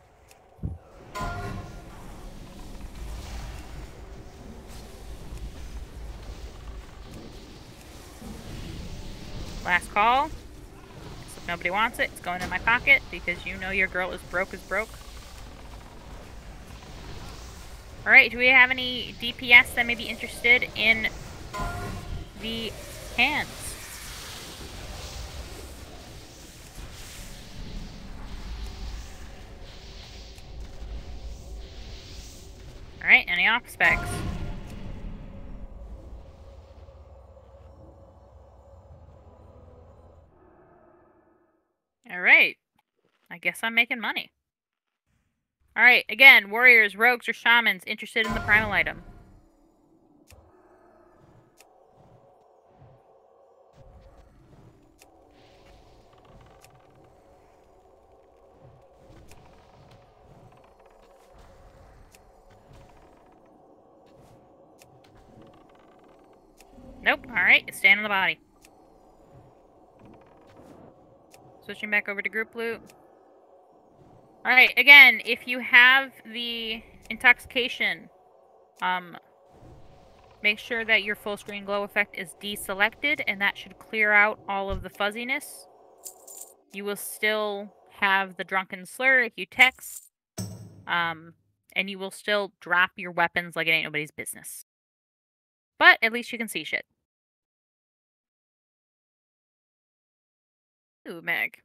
Last call. If nobody wants it, it's going in my pocket because you know your girl is broke as broke. Alright, do we have any D P S that may be interested in the hands? Alright, any off specs? Alright, I guess I'm making money. Alright, again, warriors, rogues, or shamans interested in the primal item. Nope, alright, it's staying on the body. Switching back over to group loot. Alright, again, if you have the intoxication, um, make sure that your full screen glow effect is deselected, and that should clear out all of the fuzziness. You will still have the drunken slur if you text, um, and you will still drop your weapons like it ain't nobody's business. But at least you can see shit. Ooh, Meg.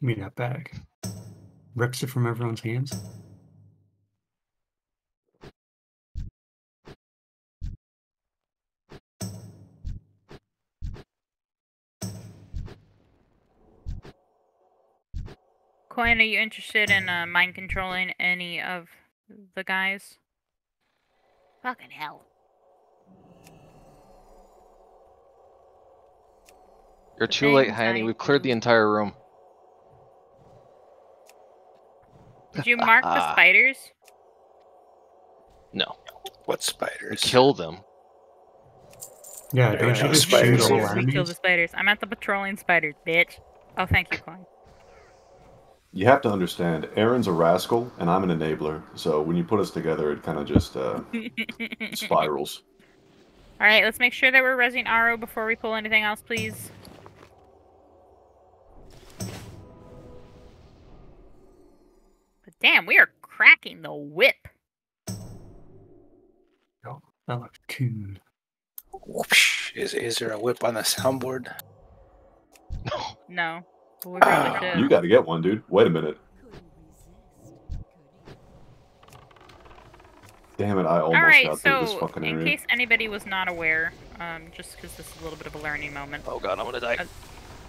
Give me that bag. Rips it from everyone's hands. Coin, are you interested in uh, mind controlling any of the guys? Fucking hell. You're too Thanks, late, Heine. We've cleared the entire room. Did you mark the spiders? No. What spiders? We kill them. Yeah, don't you just shoot all around me? Kill the spiders. I'm at the patrolling spiders, bitch. Oh, thank you, Coin. You have to understand, Aaron's a rascal, and I'm an enabler. So when you put us together, it kind of just uh, spirals. All right, let's make sure that we're resing Aro before we pull anything else, please. Damn, we are cracking the whip. Oh, that looks cool. Whoosh. Is, is there a whip on the soundboard? No. No. Well, we probably should. You gotta get one, dude. Wait a minute. Damn it, I almost right, got so through this fucking area. In case anybody was not aware, um, just because this is a little bit of a learning moment. Oh god, I'm gonna die.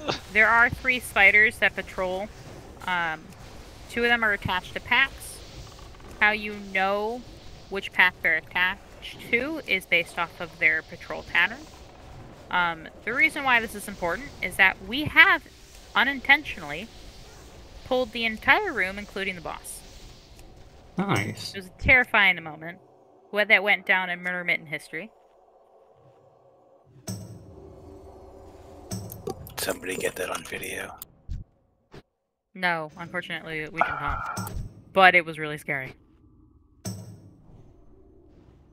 Uh, there are three spiders that patrol. Um... Two of them are attached to packs. How you know which pack they're attached to is based off of their patrol pattern. Um, the reason why this is important is that we have unintentionally pulled the entire room, including the boss. Nice. It was a terrifying moment. What that went down in Murder Mitten history. Somebody get that on video. No, unfortunately, we didn't help. But it was really scary.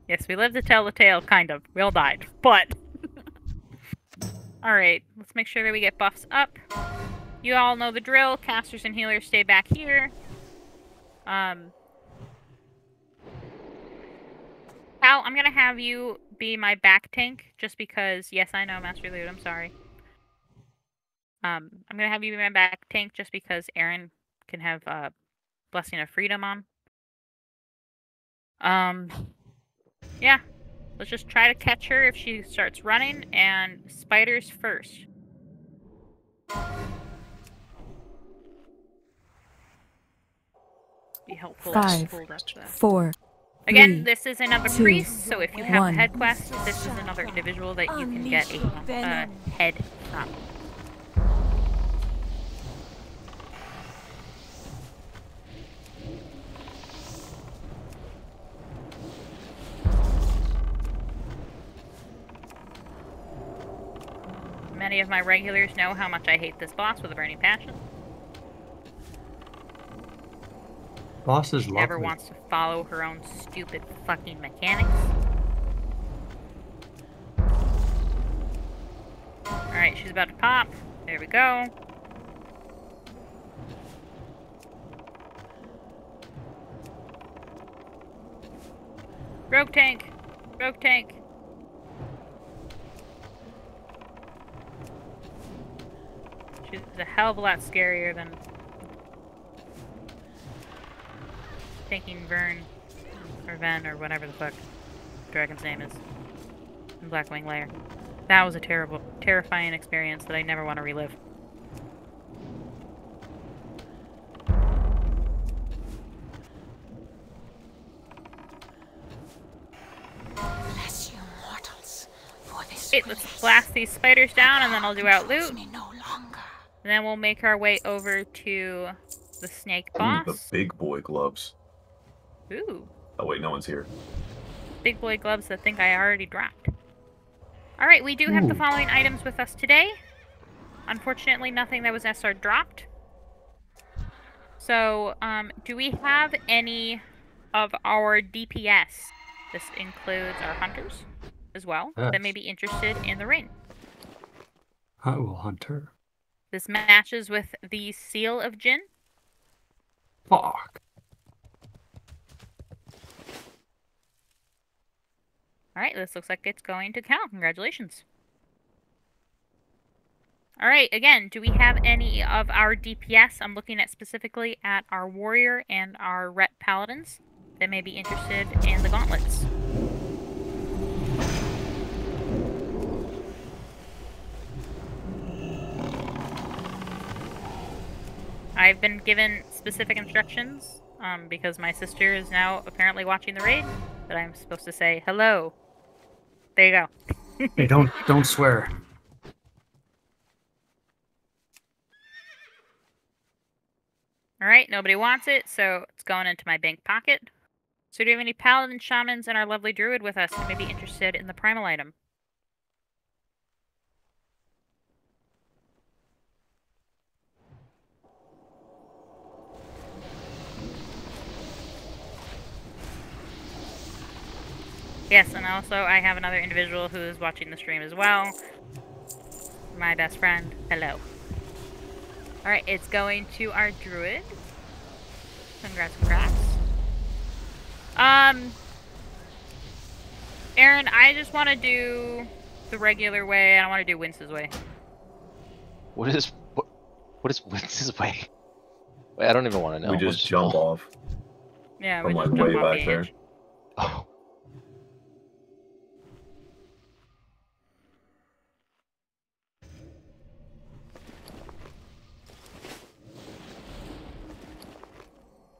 Yes, we lived to tell the tale, kind of. We all died, but... Alright, let's make sure that we get buffs up. You all know the drill. Casters and healers stay back here. Um... Al, I'm gonna have you be my back tank, just because... Yes, I know, Master Lude, I'm sorry. Um, I'm going to have you be my back tank just because Aaron can have a uh, blessing of freedom on. Um, yeah. Let's just try to catch her if she starts running, and spiders first. Be helpful Five, to up to four, Again, three, this is another two, priest, so if you have one. a head quest, this is another individual that you can get a uh, head from. Many of my regulars know how much I hate this boss with a burning passion. Boss is lovely. Never wants to follow her own stupid fucking mechanics. Alright, she's about to pop. There we go. Rogue tank! Rogue tank! She's a hell of a lot scarier than taking Vern or Ven or whatever the fuck the dragon's name is in Blackwing Lair. That was a terrible, terrifying experience that I never want to relive. Bless you, mortals, for this okay, let's blast these spiders down and then I'll do out loot. And then we'll make our way over to the snake boss. Ooh, the big boy gloves. Ooh. Oh wait, no one's here. Big boy gloves that think I already dropped. Alright, we do Ooh. have the following items with us today. Unfortunately, nothing that was S R dropped. So, um, do we have any of our D P S? This includes our hunters as well, yes. that may be interested in the ring. I will hunt her. This matches with the Seal of Jinn. Fuck. Alright, this looks like it's going to Cal. Congratulations. Alright, again, do we have any of our D P S? I'm looking at specifically at our warrior and our ret paladins that may be interested in the gauntlets. I've been given specific instructions, um, because my sister is now apparently watching the raid, that I'm supposed to say, hello. There you go. Hey, don't, don't swear. Alright, nobody wants it, so it's going into my bank pocket. So do you have any paladin shamans and our lovely druid with us that may be interested in the primal item? Yes, and also I have another individual who is watching the stream as well. My best friend. Hello. Alright, it's going to our druid. Congrats, congrats. Um, Aaron, I just want to do the regular way. I don't want to do Wince's way. What is what, what is Wince's way? Wait, I don't even want to know. We just jump off. Yeah, we just jump off. From like way back there. Oh.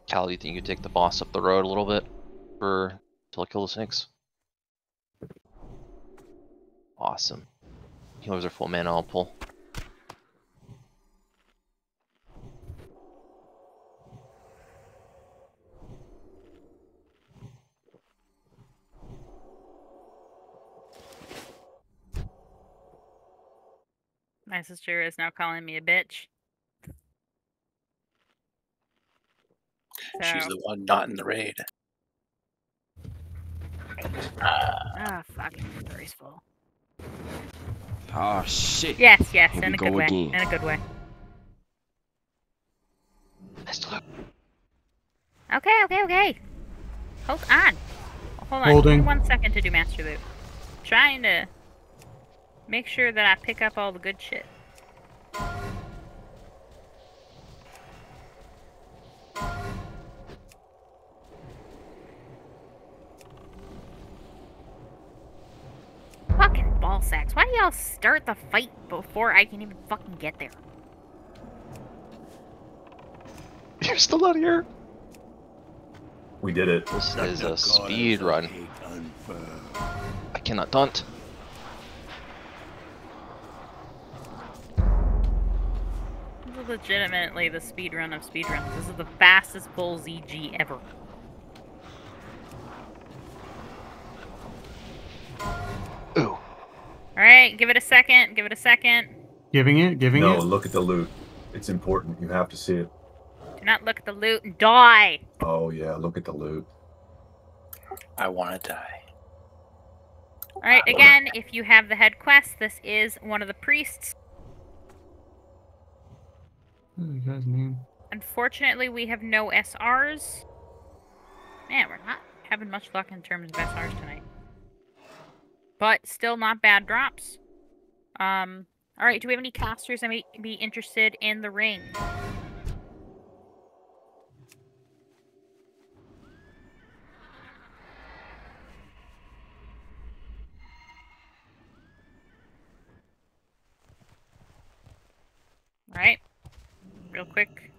Cal, do you think you could take the boss up the road a little bit for till I kill the snakes? Awesome. Healers are full mana, I'll pull. My sister is now calling me a bitch. So. She's the one not in the raid. Ah, oh, fucking disgraceful. Oh, shit. Yes, yes, Here in a go good way. Again. In a good way. Okay, okay, okay. Hold on. Hold on. Holding. Give me one second to do Master Loot. I'm trying to make sure that I pick up all the good shit. ball sacks. Why do y'all start the fight before I can even fucking get there? You're still out of here. We did it. This is a speed run. I cannot taunt. This is legitimately the speed run of speed runs. This is the fastest bull Z G ever. Ooh. Alright, give it a second, give it a second. Giving it, giving no, it. No, look at the loot. It's important. You have to see it. Do not look at the loot and die. Oh yeah, look at the loot. I want to die. Alright, again, wanna... if you have the head quest, this is one of the priests. What is the guy's name? Unfortunately, we have no S Rs. Man, we're not having much luck in terms of S Rs tonight. But still not bad drops. Um, Alright, do we have any casters that may be interested in the ring? Alright, real quick.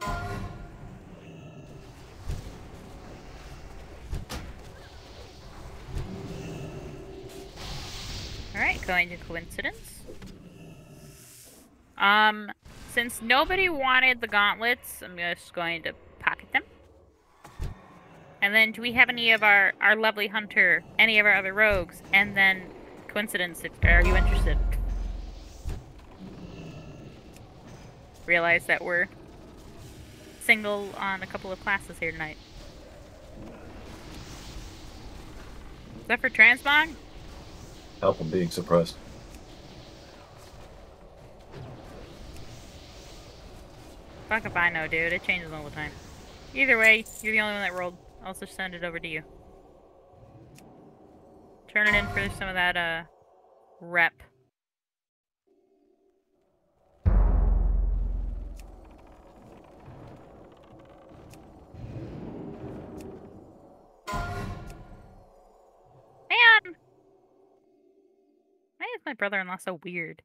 Alright, going to coincidence. Um, since nobody wanted the gauntlets, I'm just going to pocket them. And then do we have any of our, our lovely hunter, any of our other rogues? And then coincidence, if, are you interested? Realize that we're single on a couple of classes here tonight. Is that for transmog? Help him being suppressed. Fuck if I know, dude. It changes all the time. Either way, you're the only one that rolled. I'll just send it over to you. Turn it in for some of that, uh, rep. My brother-in-law so weird.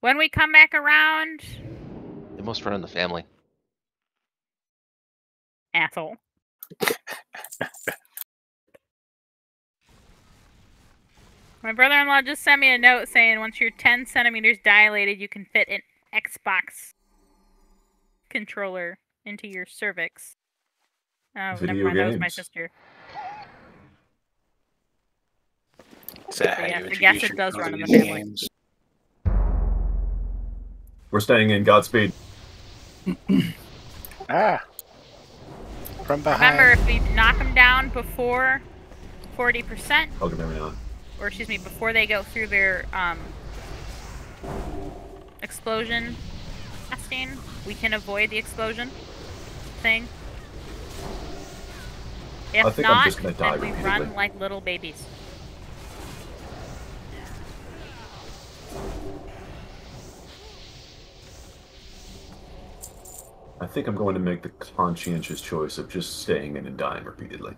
When we come back around, the most fun in the family. Asshole. My brother-in-law just sent me a note saying once you're ten centimeters dilated, you can fit an Xbox controller into your cervix. Oh, Video never mind. Games. That was my sister. So yeah, I guess it does run in the family. We're staying in. Godspeed. Ah. From behind. Remember, if we knock them down before forty percent, oh, or excuse me, before they go through their um, explosion testing, we can avoid the explosion thing. If I think not, I'm just gonna die then we run like little babies. I think I'm going to make the conscientious choice of just staying in and dying repeatedly.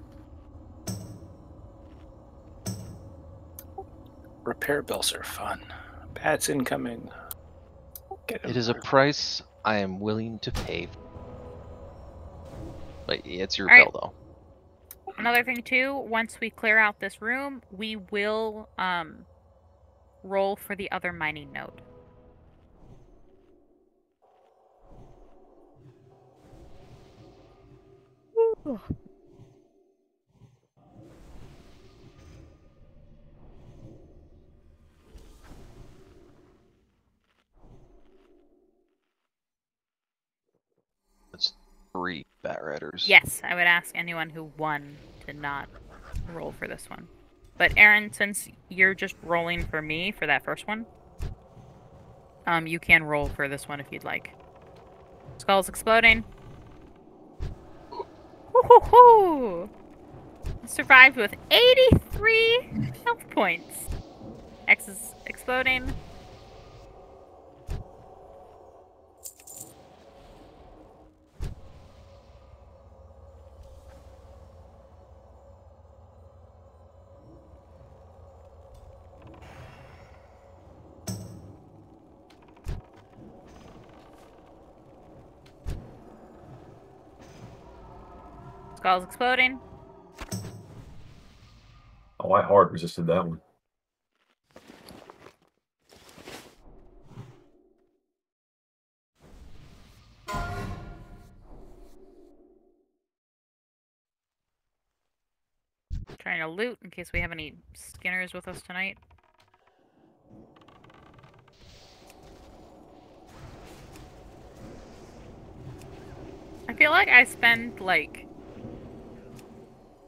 Repair bills are fun. Bats incoming. Get it is a price I am willing to pay. But yeah, it's your all bill, right. Though. Another thing, too, once we clear out this room, we will um, roll for the other mining node. Ooh. That's three bat riders. Yes, I would ask anyone who won to not roll for this one. But Aaron, since you're just rolling for me for that first one, um, you can roll for this one if you'd like. Skull's exploding. Woohoo! Survived with eighty-three health points. X is exploding. Skull's exploding. Oh, I hard resisted that one. Trying to loot in case we have any skinners with us tonight. I feel like I spend like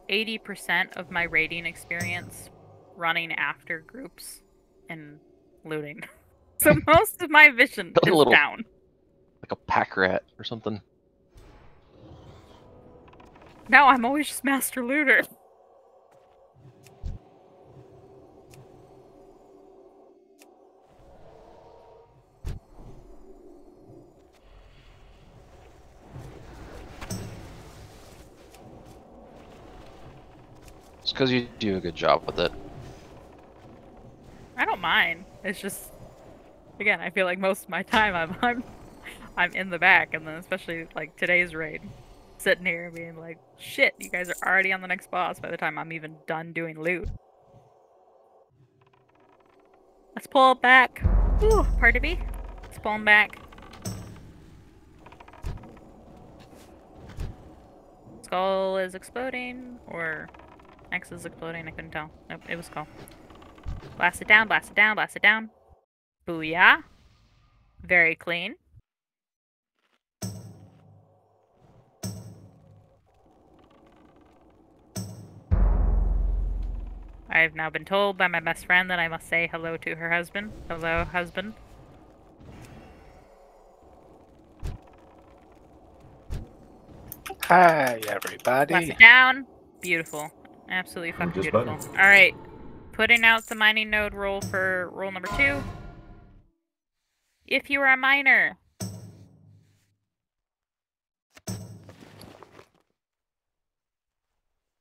eighty percent of my raiding experience running after groups and looting. So most of my vision is little, down. Like a pack rat or something. No, I'm always just master looter. Because you do a good job with it. I don't mind. It's just, again, I feel like most of my time I'm I'm, I'm in the back, and then especially like today's raid, sitting here being like, shit, you guys are already on the next boss by the time I'm even done doing loot. Let's pull back. Ooh, pardon me. Let's pull them back. Skull is exploding, or. X is exploding, I couldn't tell. Nope, it was cool. Blast it down, blast it down, blast it down. Booyah. Very clean. I have now been told by my best friend that I must say hello to her husband. Hello, husband. Hi, everybody. Blast it down. Beautiful. Absolutely fucking beautiful. Button. All right, putting out the mining node roll for roll number two. If you are a miner,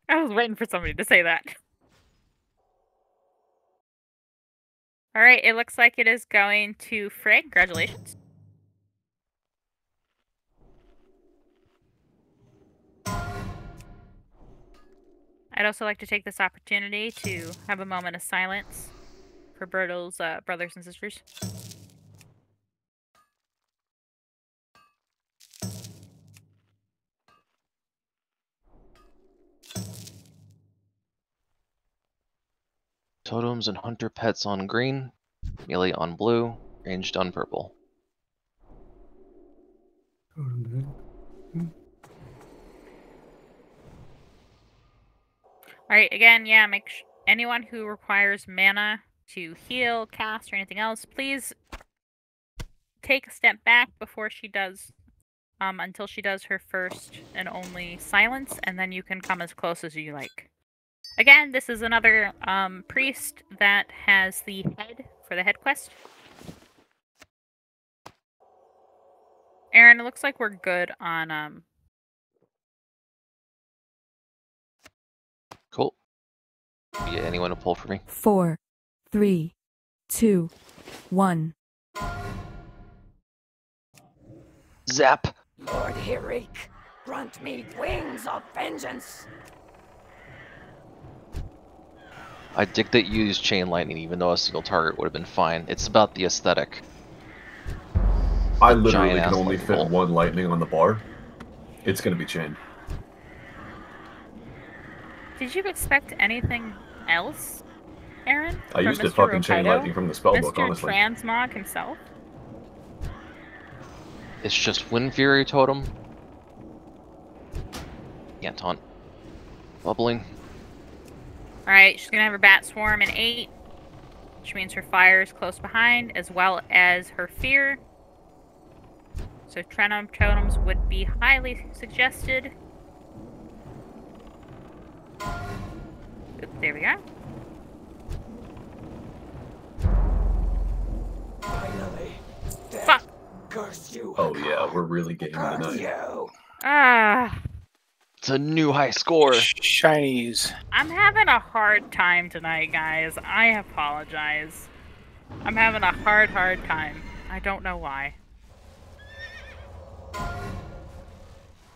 I was waiting for somebody to say that. All right, it looks like it is going to Frey. Congratulations. I'd also like to take this opportunity to have a moment of silence for Bertle's uh, brothers and sisters. Totems and hunter pets on green, melee on blue, ranged on purple. Alright, again, yeah, make sh anyone who requires mana to heal, cast, or anything else, please take a step back before she does, um, until she does her first and only silence, and then you can come as close as you like. Again, this is another um, priest that has the head for the head quest. Aaron, it looks like we're good on... Um, Cool. Yeah, anyone to pull for me? Four, three, two, one. Zap. Lord Hirik, grant me wings of vengeance. I dig that you use chain lightning, even though a single target would have been fine. It's about the aesthetic. I the literally can only fit bolt. one lightning on the bar. It's gonna be chain. Did you expect anything else, Aaron? I used to fucking chain lightning from the spellbook, honestly. Mister Transmog himself? It's just Wind Fury Totem. Yeah, taunt. Bubbling. Alright, she's gonna have her Bat Swarm in eight, which means her fire is close behind, as well as her fear. So Trenum Totems would be highly suggested. There we go. Finally, fuck. Curse you. Oh yeah, we're really getting into the night. Ah, it's a new high score. Shinies. I'm having a hard time tonight, guys. I apologize. I'm having a hard, hard time. I don't know why.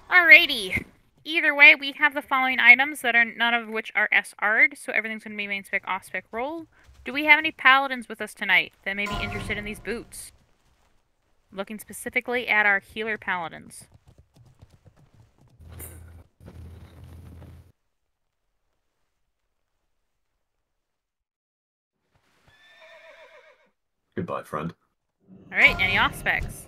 Alrighty. either way, we have the following items that are none of which are S R'd, so everything's going to be main spec, off spec, roll. Do we have any paladins with us tonight that may be interested in these boots? Looking specifically at our healer paladins. Goodbye, friend. Alright, any off specs?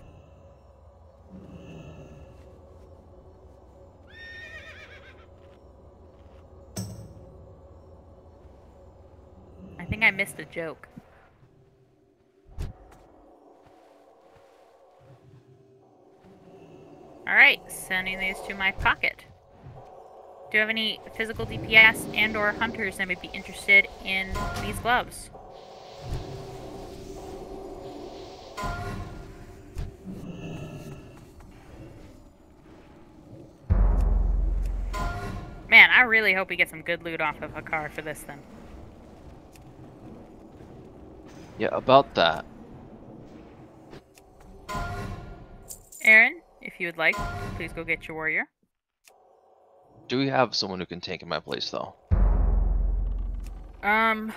I think I missed a joke. Alright, sending these to my pocket. Do you have any physical D P S and or hunters that may be interested in these gloves? Man, I really hope we get some good loot off of Hakkar for this then. Yeah, about that. Aaron, if you would like, please go get your warrior. Do we have someone who can tank in my place though? Um...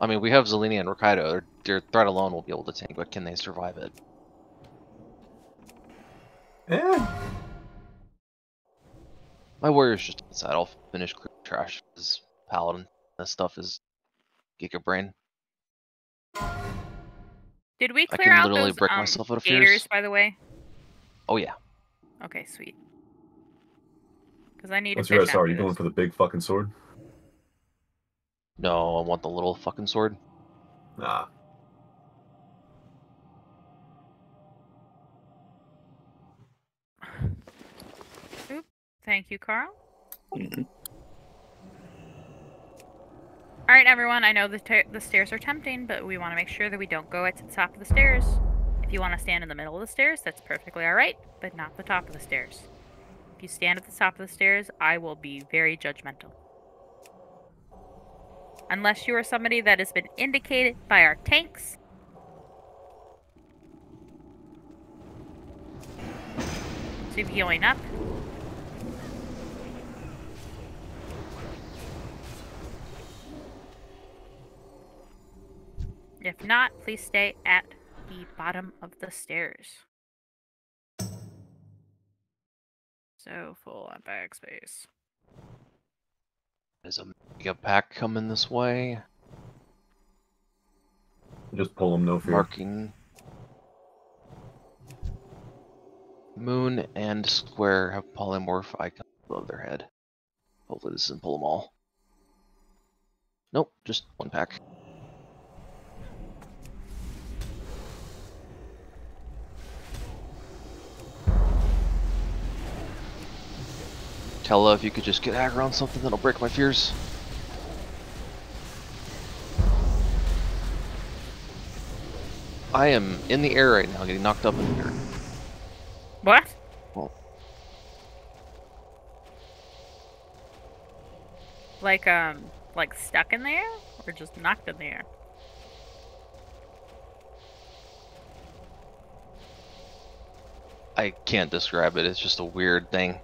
I mean, we have Zelini and Rokkaido. Their, their threat alone will be able to tank, but can they survive it? Yeah. My warrior's just inside. I'll finish quick trash. This paladin, that stuff is Giga Brain. Did we clear out those break um, myself out of gators, fears. by the way? Oh yeah. Okay, sweet. Because I need. What's your S R? Are you going for the big fucking sword? No, I want the little fucking sword. Nah. Thank you, Carl. Mm-hmm. All right, everyone. I know the, the stairs are tempting, but we want to make sure that we don't go at the top of the stairs. If you want to stand in the middle of the stairs, that's perfectly all right, but not the top of the stairs. If you stand at the top of the stairs, I will be very judgmental. Unless you are somebody that has been indicated by our tanks. So if you join up. If not, please stay at the bottom of the stairs. So full on bag space. There's a mega pack coming this way. Just pull them, no fear. Marking moon and square have polymorph icons above their head. Hopefully this doesn't pull them all. Nope, just one pack. Tella, if you could just get aggro on something, that'll break my fears. I am in the air right now, getting knocked up in the air. What? Well, like um, like stuck in the air, or just knocked in the air? I can't describe it. It's just a weird thing.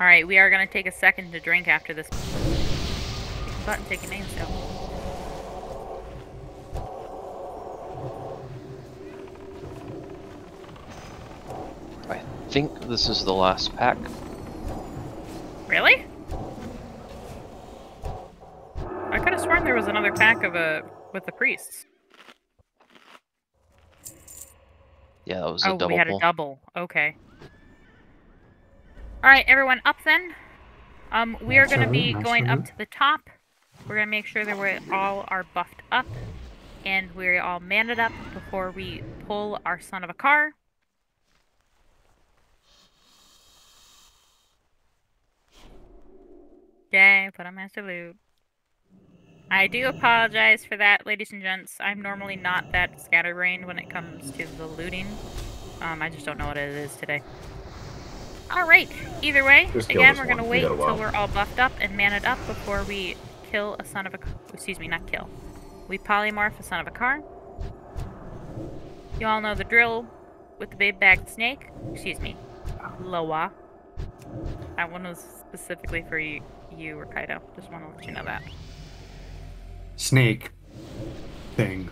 Alright, we are going to take a second to drink after this. But take a name still. I think this is the last pack. Really? I could have sworn there was another pack of a with the priests. Yeah, that was a oh, double. Oh, we had pull. a double. Okay. Alright, everyone up then. Um, we are going to be going up to the top. We're going to make sure that we all are buffed up. And we're all manned up before we pull our son of a car. Yay, put on master loot. I do apologize for that, ladies and gents. I'm normally not that scatterbrained when it comes to the looting. Um, I just don't know what it is today. Alright, either way, again, we're going to wait until we're all buffed up and manned up before we kill a son of a... Excuse me, not kill. We polymorph a son of a car. You all know the drill with the big backed snake. Excuse me. Loa. That one was specifically for you, you Rokkaido. Just want to let you know that. Snake thing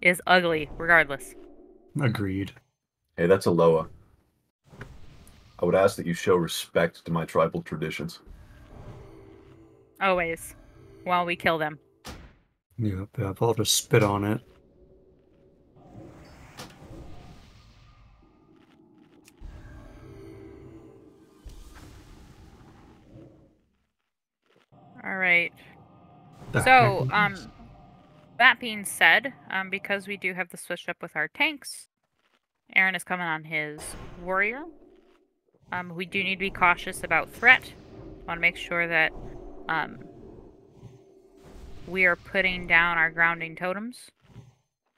is ugly, regardless. Agreed. Hey, that's a Loa. I would ask that you show respect to my tribal traditions. Always. While we kill them. Yep, yep, I'll just spit on it. Alright. So, um, that being said, um, because we do have the switch up with our tanks, Aaron is coming on his warrior. Um, we do need to be cautious about threat. Want to make sure that um, we are putting down our grounding totems.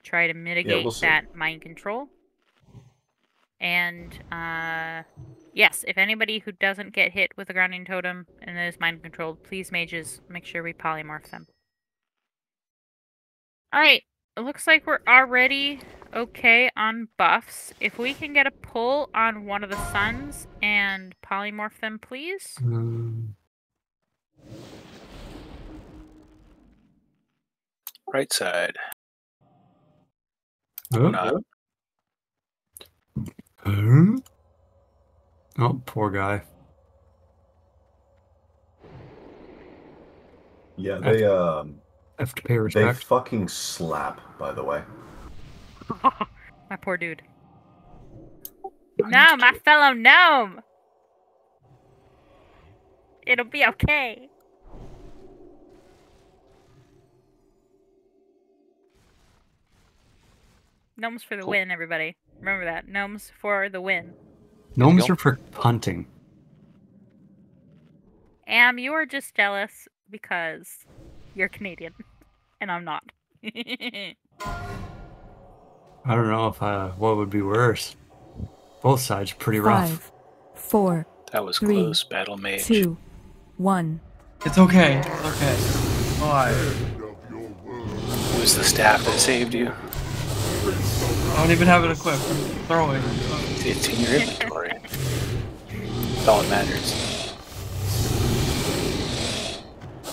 Try to mitigate yeah, we'll that mind control. And uh, yes, if anybody who doesn't get hit with a grounding totem and is mind controlled, please mages, make sure we polymorph them. Alright, it looks like we're already okay on buffs. If we can get a pull on one of the suns and polymorph them, please. Um, right side. Oh. No. Um, oh, poor guy. Yeah, they, have, um... have to pay respect. They fucking slap, by the way. Oh, my poor dude. No, my fellow gnome! It'll be okay. Gnomes for the win, everybody. Remember that. Gnomes for the win. Gnomes are for hunting. Am, you are just jealous because you're Canadian. And I'm not. I don't know if I, what would be worse. Both sides are pretty rough. Five, four, that was three, close, Battle Mage. Two, one. It's okay. It's okay. Five. Who's the staff that saved you? I don't even have it equipped. Throw it. It's in your inventory. That's all that matters.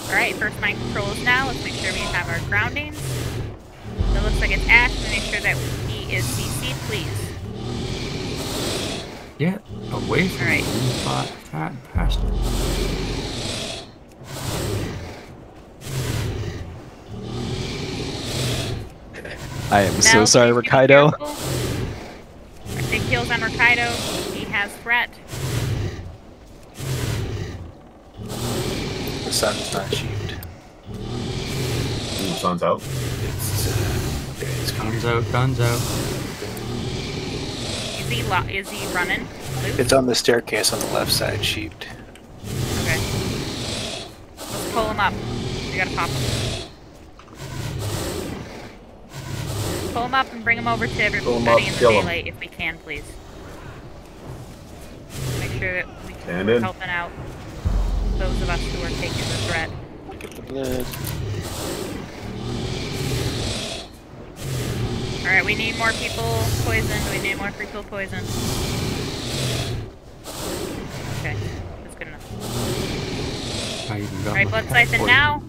Alright, first mind controls now. Let's make sure we have our grounding. It looks like it's Ash. Make sure that he is C C, please. Get away from me. All right. Cat past. I am now, so sorry, Rokkaido. I take heals on Rokkaido. He has threat. The sun's not achieved. The sun's out. It's. Uh... Guns out, guns out. Is he, lo is he running? Oops. It's on the staircase on the left side, sheeped. Okay. Let's pull him up. We gotta pop him. Pull him up and bring him over to everybody in the melee if we can, please. Make sure that we can we're helping out those of us who are taking the threat. Look at the blood. Alright, we need more people poisoned. We need more people poisoned. Okay, that's good enough. Alright, blood siphon now.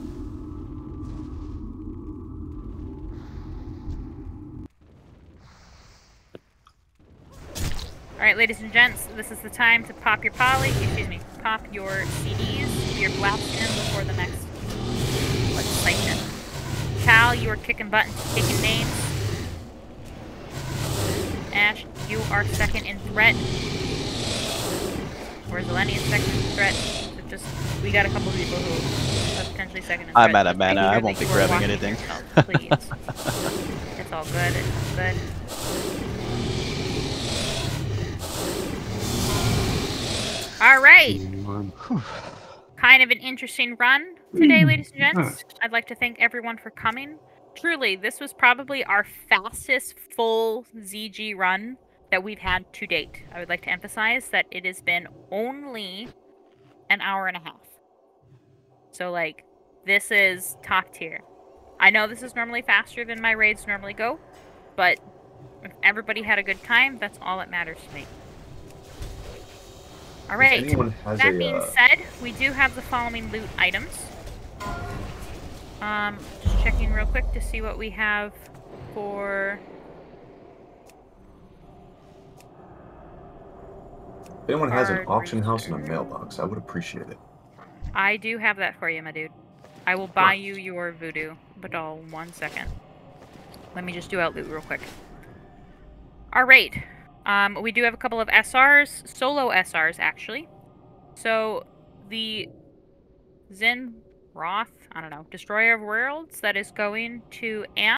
Alright, ladies and gents, this is the time to pop your poly. Excuse me, pop your C Ds, your blast in before the next legislation. Cal, you are kicking butt, taking names. Ash, you are second in threat. Where's Eleni is second in threat. It just we got a couple of people who are potentially second in threat. I'm out of mana. I won't be grabbing anything. Yourself, please. It's all good. It's all good. All right. Kind of an interesting run today, ladies and gents. I'd like to thank everyone for coming. Truly, this was probably our fastest full Z G run that we've had to date. I would like to emphasize that it has been only an hour and a half. So, like, this is top tier. I know this is normally faster than my raids normally go, but If everybody had a good time, that's all that matters to me. Alright, that being said, we do have the following loot items. Um, just checking real quick to see what we have for... If anyone has an auction house and a mailbox, I would appreciate it. I do have that for you, my dude. I will buy you your voodoo, but all one second. Let me just do out loot real quick. Alright. Um, we do have a couple of S Rs, solo S Rs actually. So the Zenroth, I don't know, Destroyer of Worlds that is going to Amp.